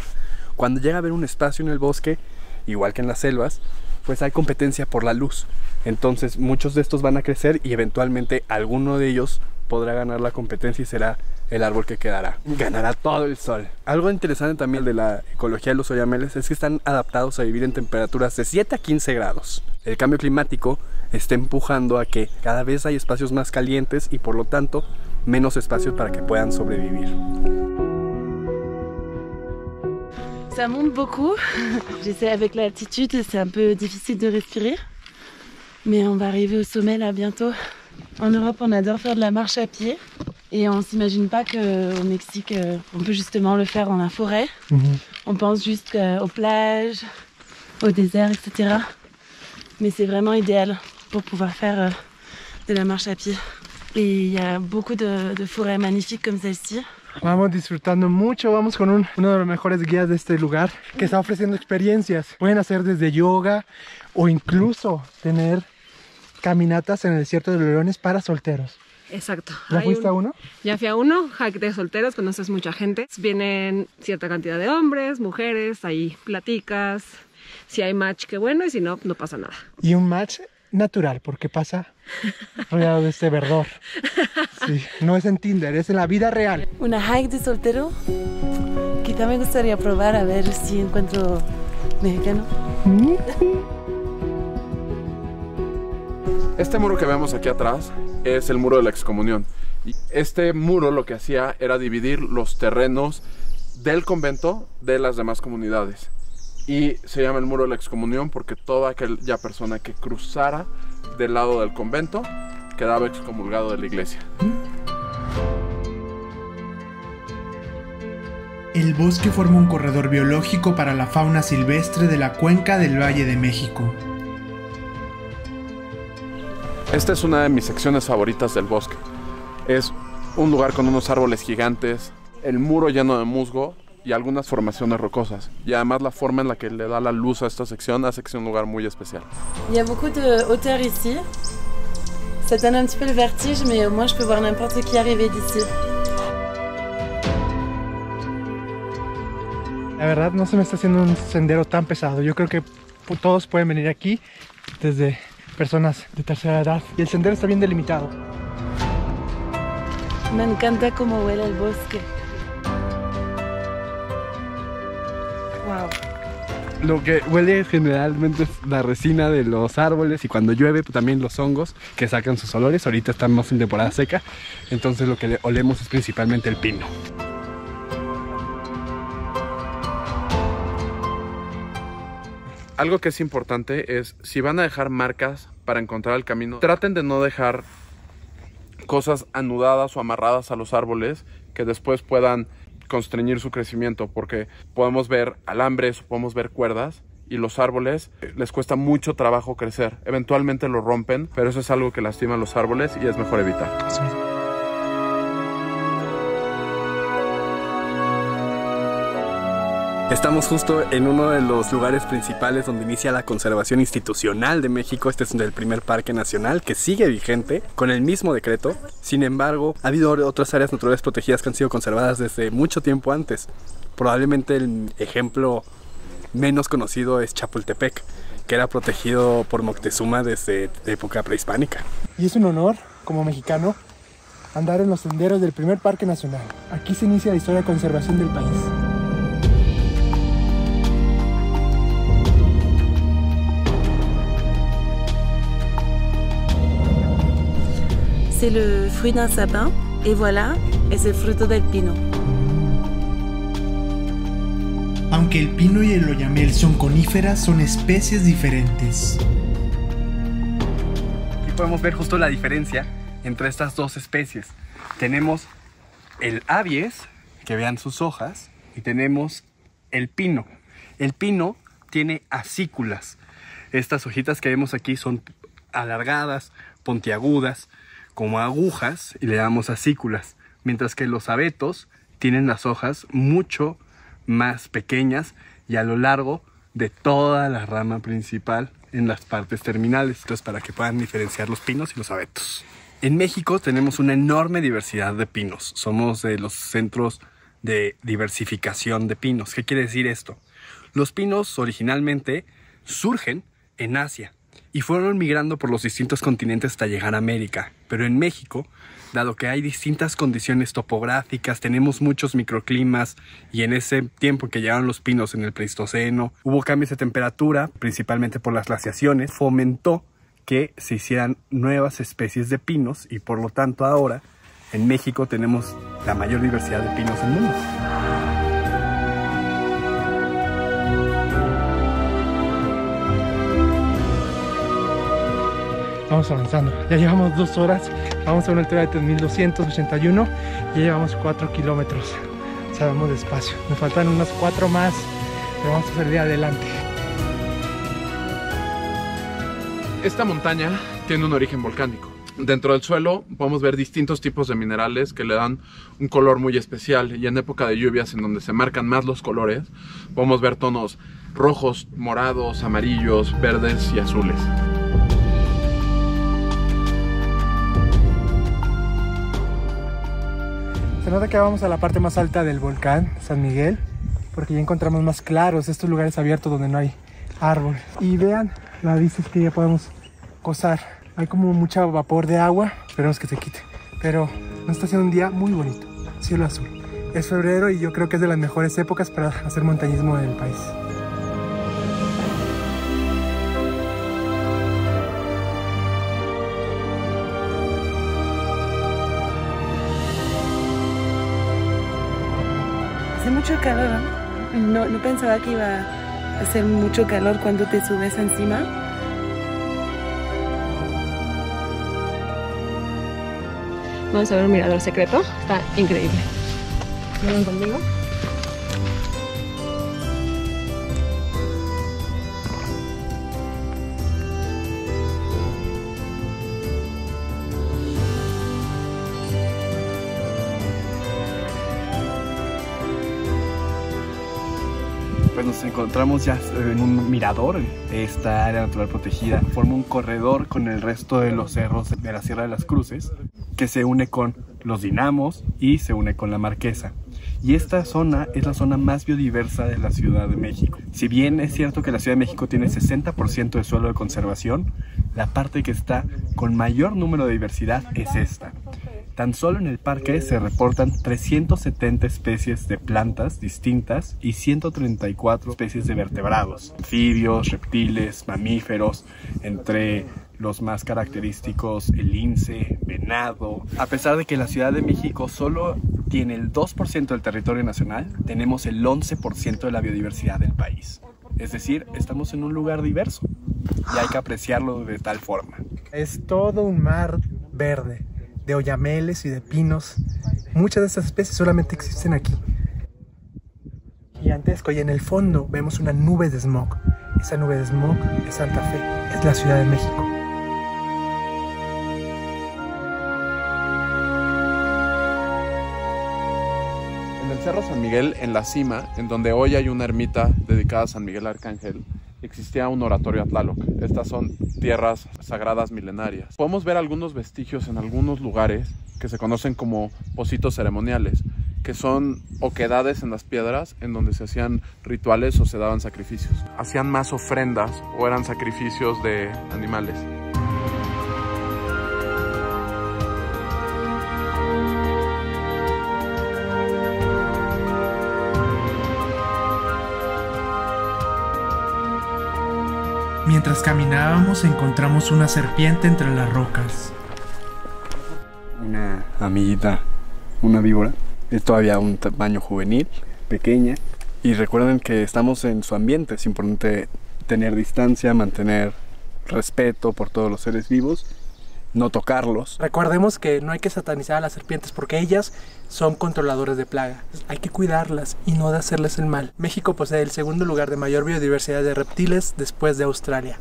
Cuando llega a haber un espacio en el bosque, igual que en las selvas, pues hay competencia por la luz. Entonces muchos de estos van a crecer y eventualmente alguno de ellos podrá ganar la competencia y será el árbol que quedará. Ganará todo el sol. Algo interesante también de la ecología de los oyameles es que están adaptados a vivir en temperaturas de 7 a 15 grados. El cambio climático está empujando a que cada vez hay espacios más calientes y por lo tanto menos espacios para que puedan sobrevivir. Ça monte beaucoup. J'essaie avec l'altitude, c'est un peu difficile de respirer. Mais on va arriver au sommet là bientôt. En Europe, on adore faire de la marche à pied. Et on s'imagine pas qu'au Mexique, on peut justement le faire dans la forêt. On pense juste aux plages, au désert, etc. Mais c'est vraiment idéal pour pouvoir faire de la marche à pied. Et il y a beaucoup de forêts magnifiques comme celle-ci. Vamos disfrutando mucho, vamos con uno de los mejores guías de este lugar que está ofreciendo experiencias. Pueden hacer desde yoga o incluso tener caminatas en el Desierto de los Leones para solteros. Exacto. ¿Ya fuiste a uno? Ya fui a uno, hike de solteros, conoces mucha gente. Vienen cierta cantidad de hombres, mujeres, ahí platicas. Si hay match, qué bueno, y si no, no pasa nada. Y un match natural, porque pasa rodeado de este verdor. Sí, no es en Tinder, es en la vida real. Una hike de soltero, quizá me gustaría probar a ver si encuentro mexicano. Este muro que vemos aquí atrás es el Muro de la Excomunión. Y este muro lo que hacía era dividir los terrenos del convento de las demás comunidades. Y se llama el Muro de la Excomunión porque toda aquella persona que cruzara del lado del convento quedaba excomulgado de la iglesia. El bosque forma un corredor biológico para la fauna silvestre de la Cuenca del Valle de México. Esta es una de mis secciones favoritas del bosque. Es un lugar con unos árboles gigantes, el muro lleno de musgo y algunas formaciones rocosas. Y además la forma en la que le da la luz a esta sección hace que sea un lugar muy especial. Il y a beaucoup de hauteur ici. Ça donne un petit peu le vertige, mais au moins je peux voir n'importe qui arriver d'ici. La verdad no se me está haciendo un sendero tan pesado. Yo creo que todos pueden venir aquí, desde personas de tercera edad. Y el sendero está bien delimitado. Me encanta cómo huele el bosque. Wow. Lo que huele generalmente es la resina de los árboles y cuando llueve pues también los hongos que sacan sus olores. Ahorita estamos en temporada seca, entonces lo que olemos es principalmente el pino. Algo que es importante es, si van a dejar marcas para encontrar el camino, traten de no dejar cosas anudadas o amarradas a los árboles que después puedan constreñir su crecimiento, porque podemos ver alambres, podemos ver cuerdas y los árboles les cuesta mucho trabajo crecer. Eventualmente lo rompen, pero eso es algo que lastima a los árboles y es mejor evitar. Sí. Estamos justo en uno de los lugares principales donde inicia la conservación institucional de México. Este es el primer parque nacional que sigue vigente con el mismo decreto. Sin embargo, ha habido otras áreas naturales protegidas que han sido conservadas desde mucho tiempo antes. Probablemente el ejemplo menos conocido es Chapultepec, que era protegido por Moctezuma desde época prehispánica. Y es un honor, como mexicano, andar en los senderos del primer parque nacional. Aquí se inicia la historia de conservación del país. C'est le fruit d'un sapin, et voilà, es el fruto del pino. Aunque el pino y el oyamel son coníferas, son especies diferentes. Aquí podemos ver justo la diferencia entre estas dos especies. Tenemos el abies, que vean sus hojas, y tenemos el pino. El pino tiene acículas. Estas hojitas que vemos aquí son alargadas, puntiagudas, como agujas, y le damos acículas, mientras que los abetos tienen las hojas mucho más pequeñas y a lo largo de toda la rama principal en las partes terminales, entonces para que puedan diferenciar los pinos y los abetos. En México tenemos una enorme diversidad de pinos, somos de los centros de diversificación de pinos. ¿Qué quiere decir esto? Los pinos originalmente surgen en Asia, y fueron migrando por los distintos continentes hasta llegar a América. Pero en México, dado que hay distintas condiciones topográficas, tenemos muchos microclimas, y en ese tiempo que llegaron los pinos en el Pleistoceno, hubo cambios de temperatura, principalmente por las glaciaciones, fomentó que se hicieran nuevas especies de pinos, y por lo tanto ahora en México tenemos la mayor diversidad de pinos del mundo. Vamos avanzando, ya llevamos 2 horas, vamos a una altura de 3281, ya llevamos 4 kilómetros, o sea, vamos despacio, nos faltan unos 4 más, pero vamos a salir adelante. Esta montaña tiene un origen volcánico. Dentro del suelo podemos ver distintos tipos de minerales que le dan un color muy especial, y en época de lluvias, en donde se marcan más los colores, podemos ver tonos rojos, morados, amarillos, verdes y azules. Se nota que vamos a la parte más alta del volcán San Miguel, porque ya encontramos más claros, estos lugares abiertos donde no hay árbol. Y vean las vistas que ya podemos gozar. Hay como mucha vapor de agua, esperemos que se quite. Pero nos está haciendo un día muy bonito, cielo azul. Es febrero y yo creo que es de las mejores épocas para hacer montañismo en el país. Hace mucho calor, ¿no? No pensaba que iba a hacer mucho calor cuando te subes encima. Vamos a ver un mirador secreto, está increíble. ¿Vengan conmigo? Pues nos encontramos ya en un mirador. Esta área natural protegida forma un corredor con el resto de los cerros de la Sierra de las Cruces, que se une con los Dinamos y se une con la Marquesa. Y esta zona es la zona más biodiversa de la Ciudad de México. Si bien es cierto que la Ciudad de México tiene 60% de suelo de conservación, la parte que está con mayor número de diversidad es esta. Tan solo en el parque se reportan 370 especies de plantas distintas y 134 especies de vertebrados, anfibios, reptiles, mamíferos, entre los más característicos, el lince, venado. A pesar de que la Ciudad de México solo tiene el 2% del territorio nacional, tenemos el 11% de la biodiversidad del país. Es decir, estamos en un lugar diverso y hay que apreciarlo de tal forma. Es todo un mar verde de oyameles y de pinos. Muchas de estas especies solamente existen aquí. Gigantesco, y en el fondo vemos una nube de smog. Esa nube de smog es Santa Fe, es la Ciudad de México. Cerro San Miguel, en la cima, en donde hoy hay una ermita dedicada a San Miguel Arcángel, existía un oratorio a Tlaloc. Estas son tierras sagradas milenarias. Podemos ver algunos vestigios en algunos lugares que se conocen como pocitos ceremoniales, que son oquedades en las piedras en donde se hacían rituales o se daban sacrificios. Hacían más ofrendas o eran sacrificios de animales. Mientras caminábamos encontramos una serpiente entre las rocas. Una amiguita, una víbora. Es todavía un tamaño juvenil, pequeña. Y recuerden que estamos en su ambiente. Es importante tener distancia, mantener respeto por todos los seres vivos, no tocarlos. Recordemos que no hay que satanizar a las serpientes porque ellas son controladores de plaga. Hay que cuidarlas y no de hacerles el mal. México posee el segundo lugar de mayor biodiversidad de reptiles después de Australia.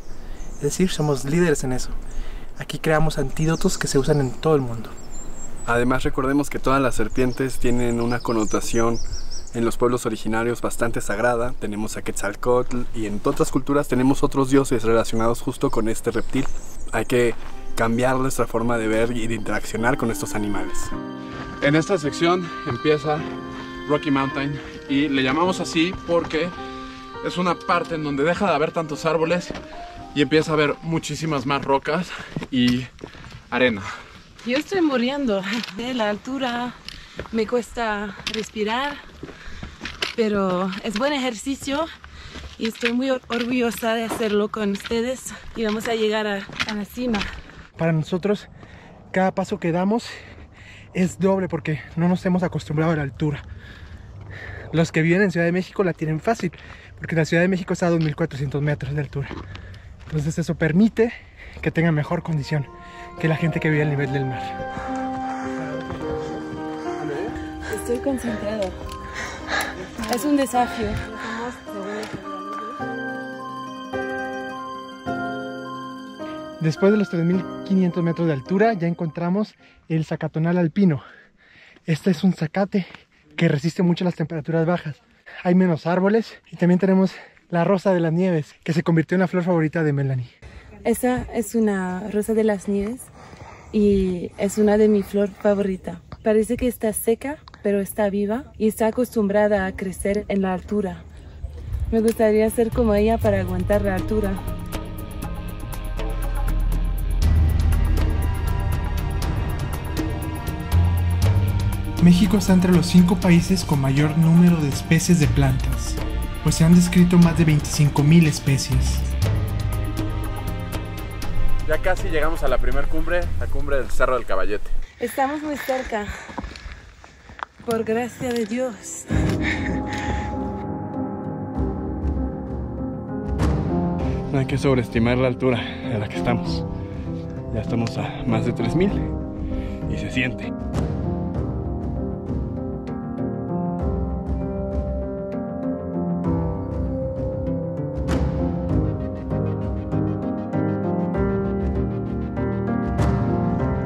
Es decir, somos líderes en eso. Aquí creamos antídotos que se usan en todo el mundo. Además, recordemos que todas las serpientes tienen una connotación en los pueblos originarios bastante sagrada. Tenemos a Quetzalcóatl y en otras culturas tenemos otros dioses relacionados justo con este reptil. Hay que cambiar nuestra forma de ver y de interaccionar con estos animales. En esta sección empieza Rocky Mountain, y le llamamos así porque es una parte en donde deja de haber tantos árboles y empieza a haber muchísimas más rocas y arena. Yo estoy muriendo de la altura, me cuesta respirar, pero es buen ejercicio y estoy muy orgullosa de hacerlo con ustedes y vamos a llegar a la cima. Para nosotros cada paso que damos es doble porque no nos hemos acostumbrado a la altura. Los que viven en Ciudad de México la tienen fácil porque la Ciudad de México está a 2.400 metros de altura. Entonces eso permite que tengan mejor condición que la gente que vive al nivel del mar. Estoy concentrado. Es un desafío. Después de los 3.500 metros de altura ya encontramos el zacatonal alpino. Este es un zacate que resiste mucho las temperaturas bajas. Hay menos árboles y también tenemos la rosa de las nieves, que se convirtió en la flor favorita de Melanie. Esa es una rosa de las nieves y es una de mis flores favoritas. Parece que está seca, pero está viva y está acostumbrada a crecer en la altura. Me gustaría ser como ella para aguantar la altura. México está entre los 5 países con mayor número de especies de plantas, pues se han descrito más de 25.000 especies. Ya casi llegamos a la primera cumbre, la cumbre del Cerro del Caballete. Estamos muy cerca, por gracia de Dios. No hay que sobreestimar la altura a la que estamos. Ya estamos a más de 3.000 y se siente.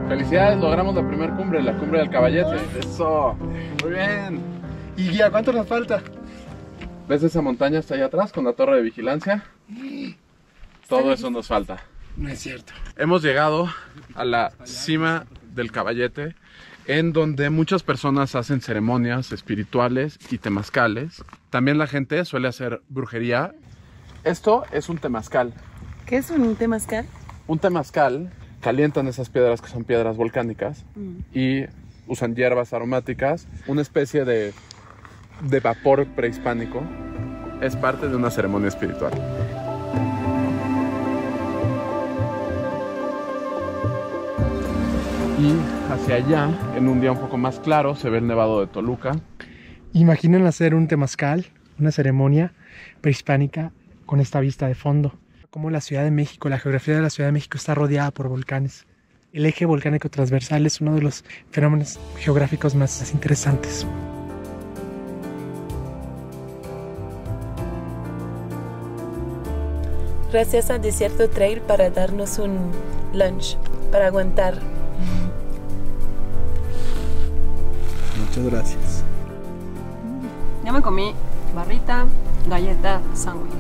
Felicidades, logramos la primera cumbre, la cumbre del Caballete. Eso, muy bien. Y guía, ¿cuánto nos falta? ¿Ves esa montaña hasta allá atrás con la torre de vigilancia? Todo eso nos falta. No es cierto. Hemos llegado a la cima del Caballete, en donde muchas personas hacen ceremonias espirituales y temazcales. También la gente suele hacer brujería. Esto es un temazcal. ¿Qué es un temazcal? Un temazcal. Calientan esas piedras que son piedras volcánicas y usan hierbas aromáticas, una especie de vapor prehispánico. Es parte de una ceremonia espiritual. Y hacia allá, en un día un poco más claro, se ve el nevado de Toluca. Imaginen hacer un temazcal, una ceremonia prehispánica con esta vista de fondo. Como la Ciudad de México, la geografía de la Ciudad de México está rodeada por volcanes. El eje volcánico transversal es uno de los fenómenos geográficos más interesantes. Gracias a Desierto Trail para darnos un lunch, para aguantar. Muchas gracias. Ya me comí barrita, galleta, sándwich.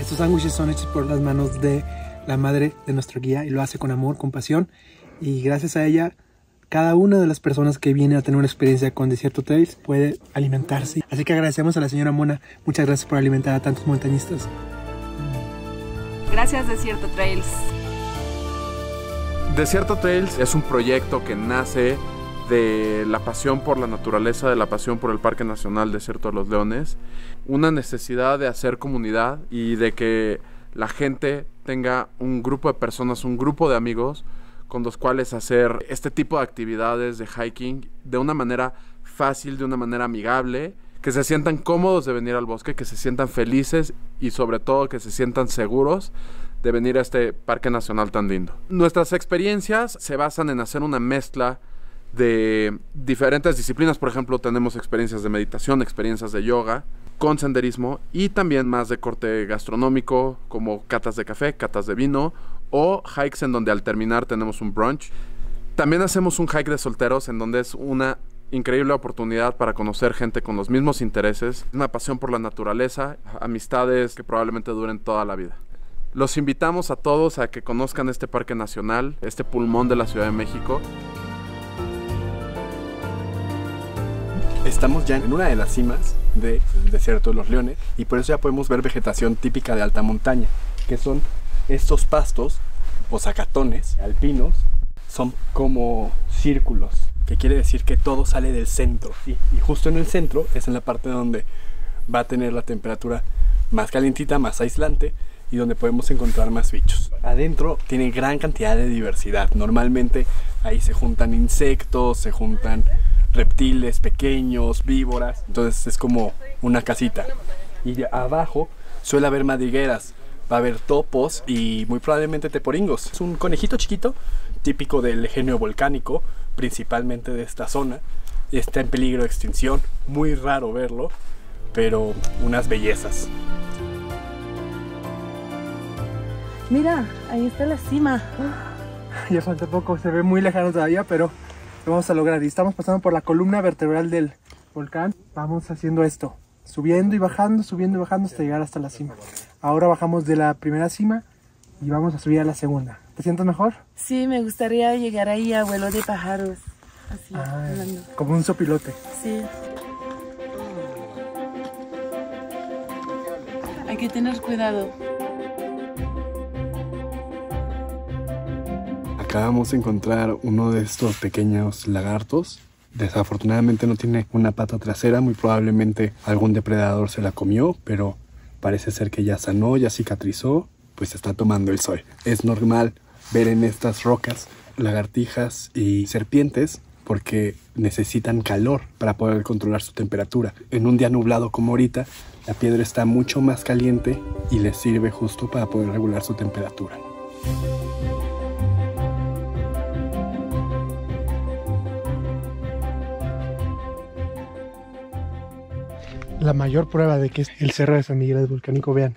Estos sándwiches son hechos por las manos de la madre de nuestro guía y lo hace con amor, con pasión, y gracias a ella cada una de las personas que viene a tener una experiencia con Desierto Trails puede alimentarse. Así que agradecemos a la señora Mona, muchas gracias por alimentar a tantos montañistas. Gracias Desierto Trails. Desierto Trails es un proyecto que nace de la pasión por la naturaleza, de la pasión por el Parque Nacional Desierto de los Leones, una necesidad de hacer comunidad y de que la gente tenga un grupo de personas, un grupo de amigos con los cuales hacer este tipo de actividades de hiking de una manera fácil, de una manera amigable, que se sientan cómodos de venir al bosque, que se sientan felices y sobre todo que se sientan seguros de venir a este Parque Nacional tan lindo. Nuestras experiencias se basan en hacer una mezcla de diferentes disciplinas. Por ejemplo, tenemos experiencias de meditación, experiencias de yoga, con senderismo y también más de corte gastronómico, como catas de café, catas de vino o hikes en donde al terminar tenemos un brunch. También hacemos un hike de solteros en donde es una increíble oportunidad para conocer gente con los mismos intereses, una pasión por la naturaleza, amistades que probablemente duren toda la vida. Los invitamos a todos a que conozcan este Parque Nacional, este pulmón de la Ciudad de México. Estamos ya en una de las cimas del Desierto de los Leones y por eso ya podemos ver vegetación típica de alta montaña, que son estos pastos o zacatones alpinos. Son como círculos, que quiere decir que todo sale del centro. Y justo en el centro es en la parte donde va a tener la temperatura más calientita, más aislante, y donde podemos encontrar más bichos. Adentro tiene gran cantidad de diversidad. Normalmente ahí se juntan insectos, se juntan reptiles pequeños, víboras. Entonces es como una casita. Y abajo suele haber madrigueras. Va a haber topos y muy probablemente teporingos. Es un conejito chiquito, típico del genio volcánico, principalmente de esta zona. Está en peligro de extinción, muy raro verlo, pero unas bellezas. Mira, ahí está la cima. Ya falta poco, se ve muy lejano todavía, pero lo vamos a lograr. Y estamos pasando por la columna vertebral del volcán. Vamos haciendo esto, subiendo y bajando hasta llegar hasta la cima. Ahora bajamos de la primera cima y vamos a subir a la segunda. ¿Te sientes mejor? Sí, me gustaría llegar ahí a vuelo de pájaros. Así, ay, como un sopilote. Sí. Hay que tener cuidado. Acabamos de encontrar uno de estos pequeños lagartos. Desafortunadamente no tiene una pata trasera. Muy probablemente algún depredador se la comió, pero parece ser que ya sanó, ya cicatrizó, pues está tomando el sol. Es normal ver en estas rocas lagartijas y serpientes porque necesitan calor para poder controlar su temperatura. En un día nublado como ahorita, la piedra está mucho más caliente y les sirve justo para poder regular su temperatura. La mayor prueba de que el Cerro de San Miguel es volcánico, vean,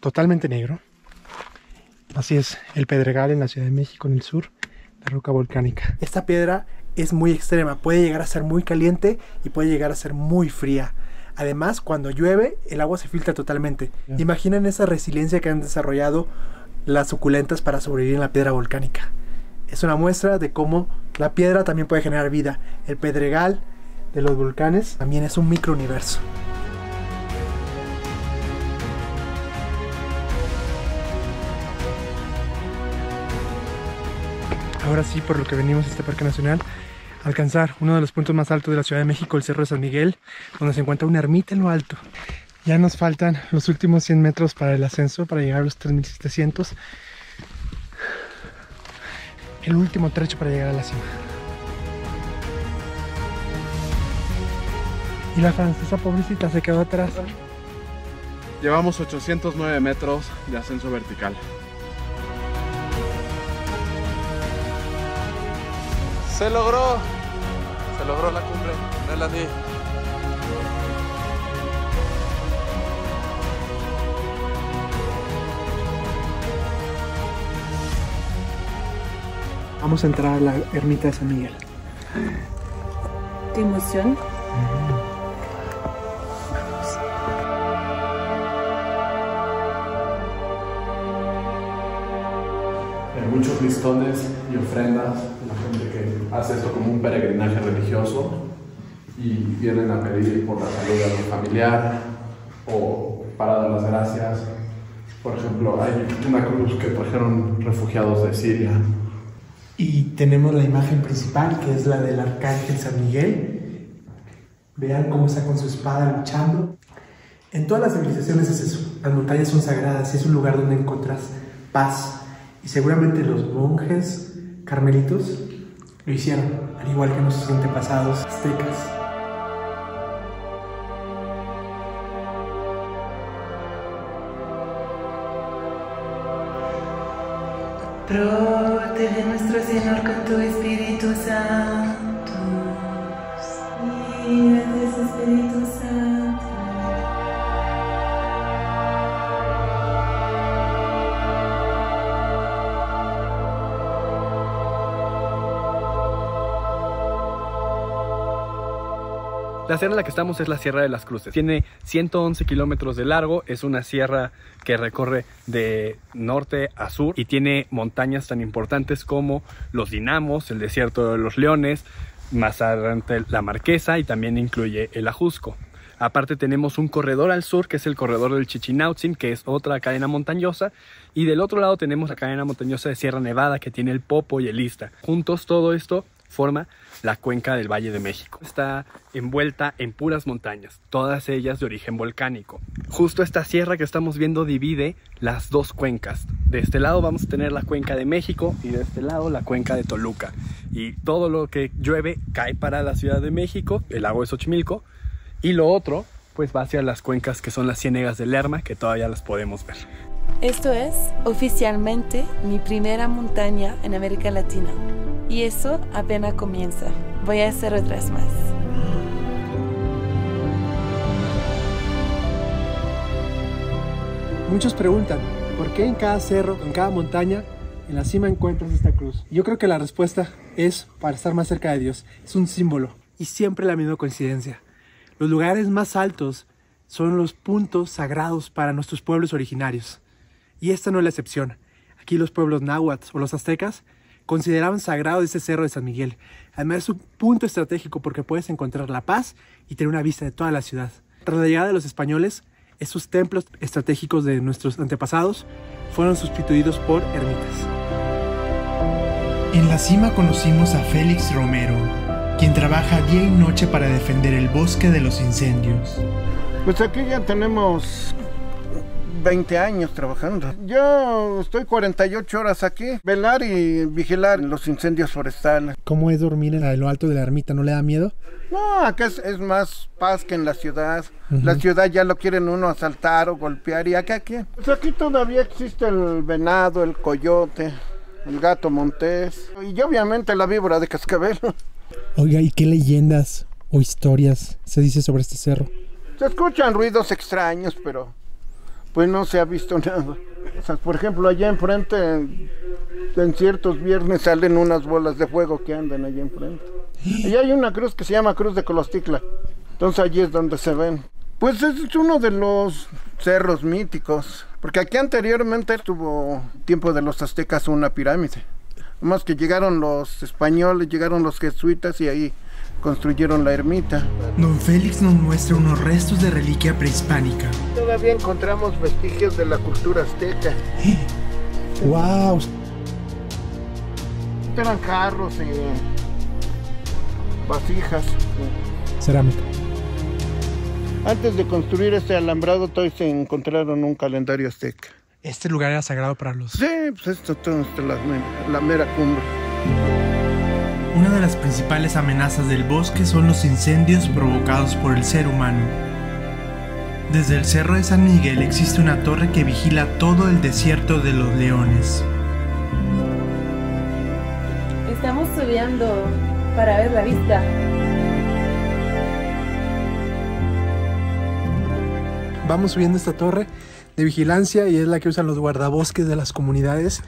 totalmente negro. Así es el Pedregal en la Ciudad de México, en el sur, la roca volcánica. Esta piedra es muy extrema, puede llegar a ser muy caliente y puede llegar a ser muy fría. Además, cuando llueve, el agua se filtra totalmente. Yeah. Imaginen esa resiliencia que han desarrollado las suculentas para sobrevivir en la piedra volcánica. Es una muestra de cómo la piedra también puede generar vida. El Pedregal de los volcanes también es un microuniverso. Ahora sí, por lo que venimos a este parque nacional, a alcanzar uno de los puntos más altos de la Ciudad de México, el Cerro de San Miguel, donde se encuentra una ermita en lo alto. Ya nos faltan los últimos 100 metros para el ascenso, para llegar a los 3700. El último trecho para llegar a la cima. Y la francesa pobrecita se quedó atrás. Llevamos 809 metros de ascenso vertical. Se logró la cumbre, Melanie. Vamos a entrar a la ermita de San Miguel. ¿Qué emoción? Muchos listones y ofrendas, la gente que hace esto como un peregrinaje religioso y vienen a pedir por la salud de algún familiar o para dar las gracias. Por ejemplo, hay una cruz que trajeron refugiados de Siria. Y tenemos la imagen principal, que es la del arcángel San Miguel. Vean cómo está con su espada luchando. En todas las civilizaciones es eso. Las montañas son sagradas y es un lugar donde encuentras paz. Y seguramente los monjes carmelitos lo hicieron, al igual que nuestros antepasados aztecas. Protege nuestro Señor con tu Espíritu Santo. Y gracias, Espíritu Santo. La sierra en la que estamos es la Sierra de las Cruces. Tiene 111 kilómetros de largo. Es una sierra que recorre de norte a sur y tiene montañas tan importantes como los Dinamos, el Desierto de los Leones, más adelante la Marquesa y también incluye el Ajusco. Aparte tenemos un corredor al sur, que es el corredor del Chichinautzin, que es otra cadena montañosa. Y del otro lado tenemos la cadena montañosa de Sierra Nevada, que tiene el Popo y el Ista. Juntos todo esto forma la Cuenca del Valle de México. Está envuelta en puras montañas, todas ellas de origen volcánico. Justo esta sierra que estamos viendo divide las dos cuencas. De este lado vamos a tener la Cuenca de México y de este lado la Cuenca de Toluca. Y todo lo que llueve cae para la Ciudad de México, el lago de Xochimilco. Y lo otro, pues va hacia las cuencas que son las ciénegas de Lerma, que todavía las podemos ver. Esto es oficialmente mi primera montaña en América Latina. Y eso apenas comienza. Voy a hacer otras más. Muchos preguntan, ¿por qué en cada cerro, en cada montaña, en la cima encuentras esta cruz? Yo creo que la respuesta es para estar más cerca de Dios. Es un símbolo. Y siempre la misma coincidencia. Los lugares más altos son los puntos sagrados para nuestros pueblos originarios. Y esta no es la excepción. Aquí los pueblos náhuatl o los aztecas consideraban sagrado este Cerro de San Miguel. Además es un punto estratégico porque puedes encontrar la paz y tener una vista de toda la ciudad. Tras la llegada de los españoles, estos templos estratégicos de nuestros antepasados fueron sustituidos por ermitas. En la cima conocimos a Félix Romero, quien trabaja día y noche para defender el bosque de los incendios. Pues aquí ya tenemos 20 años trabajando. Yo estoy 48 horas aquí, velar y vigilar los incendios forestales. ¿Cómo es dormir en lo alto de la ermita? ¿No le da miedo? No, acá es más paz que en la ciudad. La ciudad ya lo quieren uno asaltar o golpear, y acá ¿qué? Pues aquí todavía existe el venado, el coyote, el gato montés y obviamente la víbora de cascabel. Oiga, ¿y qué leyendas o historias se dice sobre este cerro? Se escuchan ruidos extraños, pero pues no se ha visto nada. O sea, por ejemplo, allá enfrente, en ciertos viernes salen unas bolas de fuego que andan allá enfrente. Y hay una cruz que se llama Cruz de Colostitla. Entonces allí es donde se ven. Pues es uno de los cerros míticos, porque aquí anteriormente estuvo tiempo de los aztecas una pirámide. Más que llegaron los españoles, llegaron los jesuitas y ahí construyeron la ermita. Don Félix nos muestra unos restos de reliquia prehispánica. Todavía encontramos vestigios de la cultura azteca. ¡Wow! Eran jarros y vasijas. Cerámica. Antes de construir este alambrado, todavía se encontraron un calendario azteca. Este lugar era sagrado para los... Sí, pues esto la mera cumbre. Una de las principales amenazas del bosque son los incendios provocados por el ser humano. Desde el Cerro de San Miguel existe una torre que vigila todo el Desierto de los Leones. Estamos subiendo para ver la vista. Vamos subiendo esta torre de vigilancia y es la que usan los guardabosques de las comunidades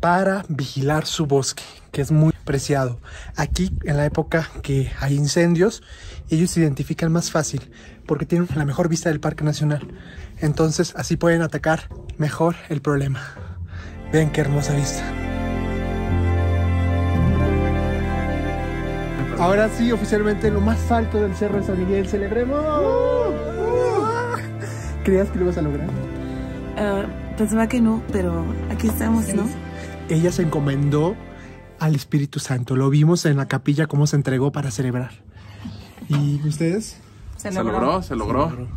para vigilar su bosque, que es muy preciado. Aquí, en la época que hay incendios, ellos se identifican más fácil porque tienen la mejor vista del Parque Nacional. Entonces, así pueden atacar mejor el problema. Vean qué hermosa vista. Ahora sí, oficialmente, lo más alto del Cerro de San Miguel. ¡Celebremos! ¿Creías que lo ibas a lograr? Pensaba que no, pero aquí estamos, ¿no? Ella se encomendó al Espíritu Santo. Lo vimos en la capilla cómo se entregó para celebrar. ¿Y ustedes? Se logró.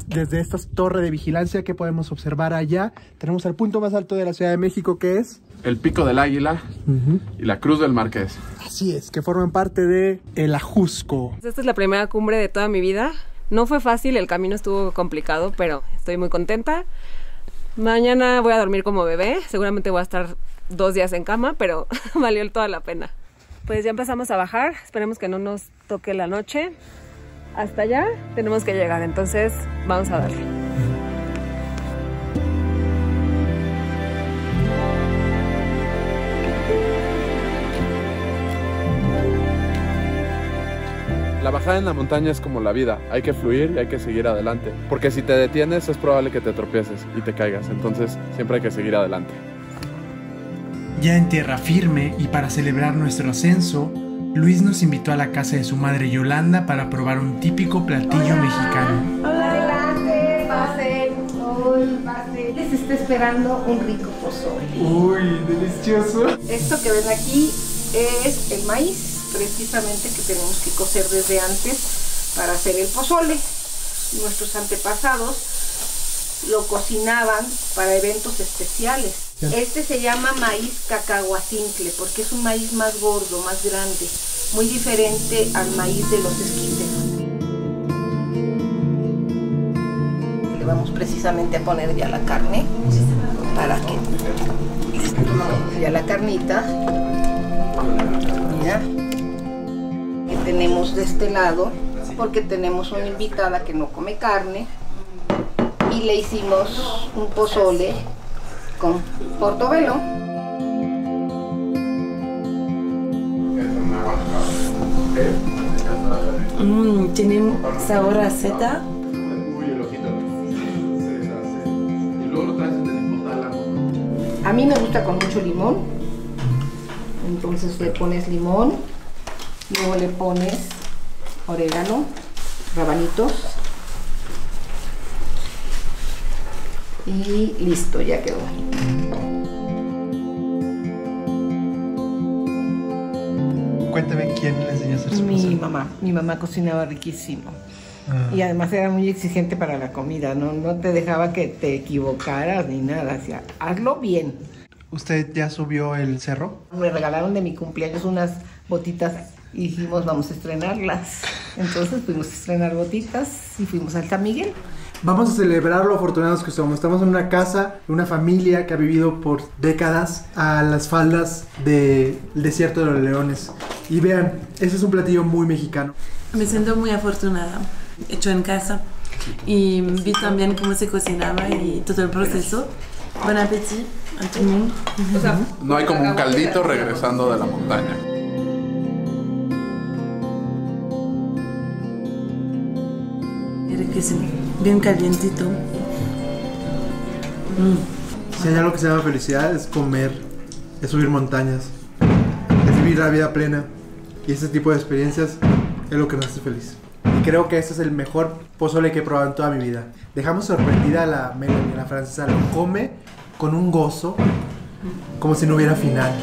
Desde esta torre de vigilancia que podemos observar allá, tenemos el punto más alto de la Ciudad de México, que es... el Pico del Águila y la Cruz del Marqués. Así es, que forman parte de el Ajusco. Esta es la primera cumbre de toda mi vida. No fue fácil, el camino estuvo complicado, pero estoy muy contenta. Mañana voy a dormir como bebé, seguramente voy a estar 2 días en cama, pero valió toda la pena. Pues ya empezamos a bajar, esperemos que no nos toque la noche. Hasta allá tenemos que llegar, entonces vamos a darle. La bajada en la montaña es como la vida, hay que fluir y hay que seguir adelante, porque si te detienes es probable que te tropieces y te caigas, entonces siempre hay que seguir adelante. Ya en tierra firme y para celebrar nuestro ascenso, Luis nos invitó a la casa de su madre Yolanda para probar un típico platillo mexicano. Hola, pasen, pasen. Hoy, pasen. Les está esperando un rico pozole. Uy, delicioso. Esto que ven aquí es el maíz, precisamente, que tenemos que cocer desde antes para hacer el pozole. Nuestros antepasados lo cocinaban para eventos especiales. Este se llama maíz cacahuacintle porque es un maíz más gordo, más grande, muy diferente al maíz de los esquites. Le vamos precisamente a poner ya la carne para que ya la carnita. Mira, que tenemos de este lado, porque tenemos una invitada que no come carne y le hicimos un pozole con portobelo. Tienen sabor a seta. A mí me gusta con mucho limón, entonces le pones limón, luego le pones orégano, rabanitos y listo, ya quedó. Cuéntame, ¿quién le enseñó a hacer su pozole? Mi mamá. Mi mamá cocinaba riquísimo. Ah. Y además era muy exigente para la comida, no te dejaba que te equivocaras ni nada, o sea, hazlo bien. ¿Usted ya subió el cerro? Me regalaron de mi cumpleaños unas botitas y dijimos, vamos a estrenarlas. Entonces fuimos a estrenar botitas y fuimos al San Miguel. Vamos a celebrar lo afortunados que somos. Estamos en una casa, una familia que ha vivido por décadas a las faldas del Desierto de los Leones. Y vean, ese es un platillo muy mexicano. Me siento muy afortunada, hecho en casa. Y vi también cómo se cocinaba y todo el proceso. Buen apetito a todo el mundo. O sea, no hay como un caldito regresando de la montaña. Riquísimo, bien calientito. Si hay algo que se llama felicidad, es comer, es subir montañas, es vivir la vida plena, y ese tipo de experiencias es lo que nos hace feliz. Y creo que este es el mejor pozole que he probado en toda mi vida. Dejamos sorprendida a la Melanie, la francesa, lo come con un gozo, como si no hubiera final.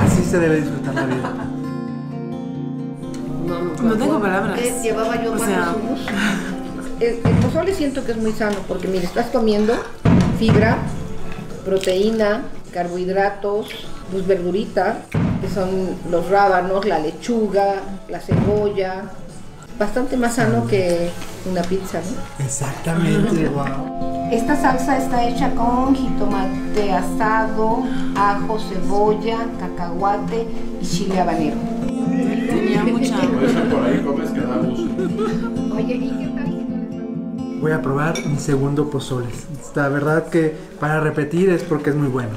Así se debe disfrutar la vida. No tengo palabras. Llevaba yo manos humos. El pozole siento que es muy sano porque, mire, estás comiendo fibra, proteína, carbohidratos, pues verdurita, que son los rábanos, la lechuga, la cebolla. Bastante más sano que una pizza, ¿no? Exactamente, wow. Esta salsa está hecha con jitomate asado, ajo, cebolla, cacahuate y chile habanero. Tenía mucha hambre. Por ahí comes que da gusto. Oye, ¿y qué tal? Voy a probar mi segundo pozole. La verdad que para repetir es porque es muy bueno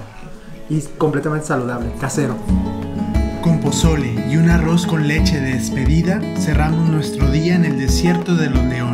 y completamente saludable, casero. Con pozole y un arroz con leche de despedida cerramos nuestro día en el Desierto de los Leones.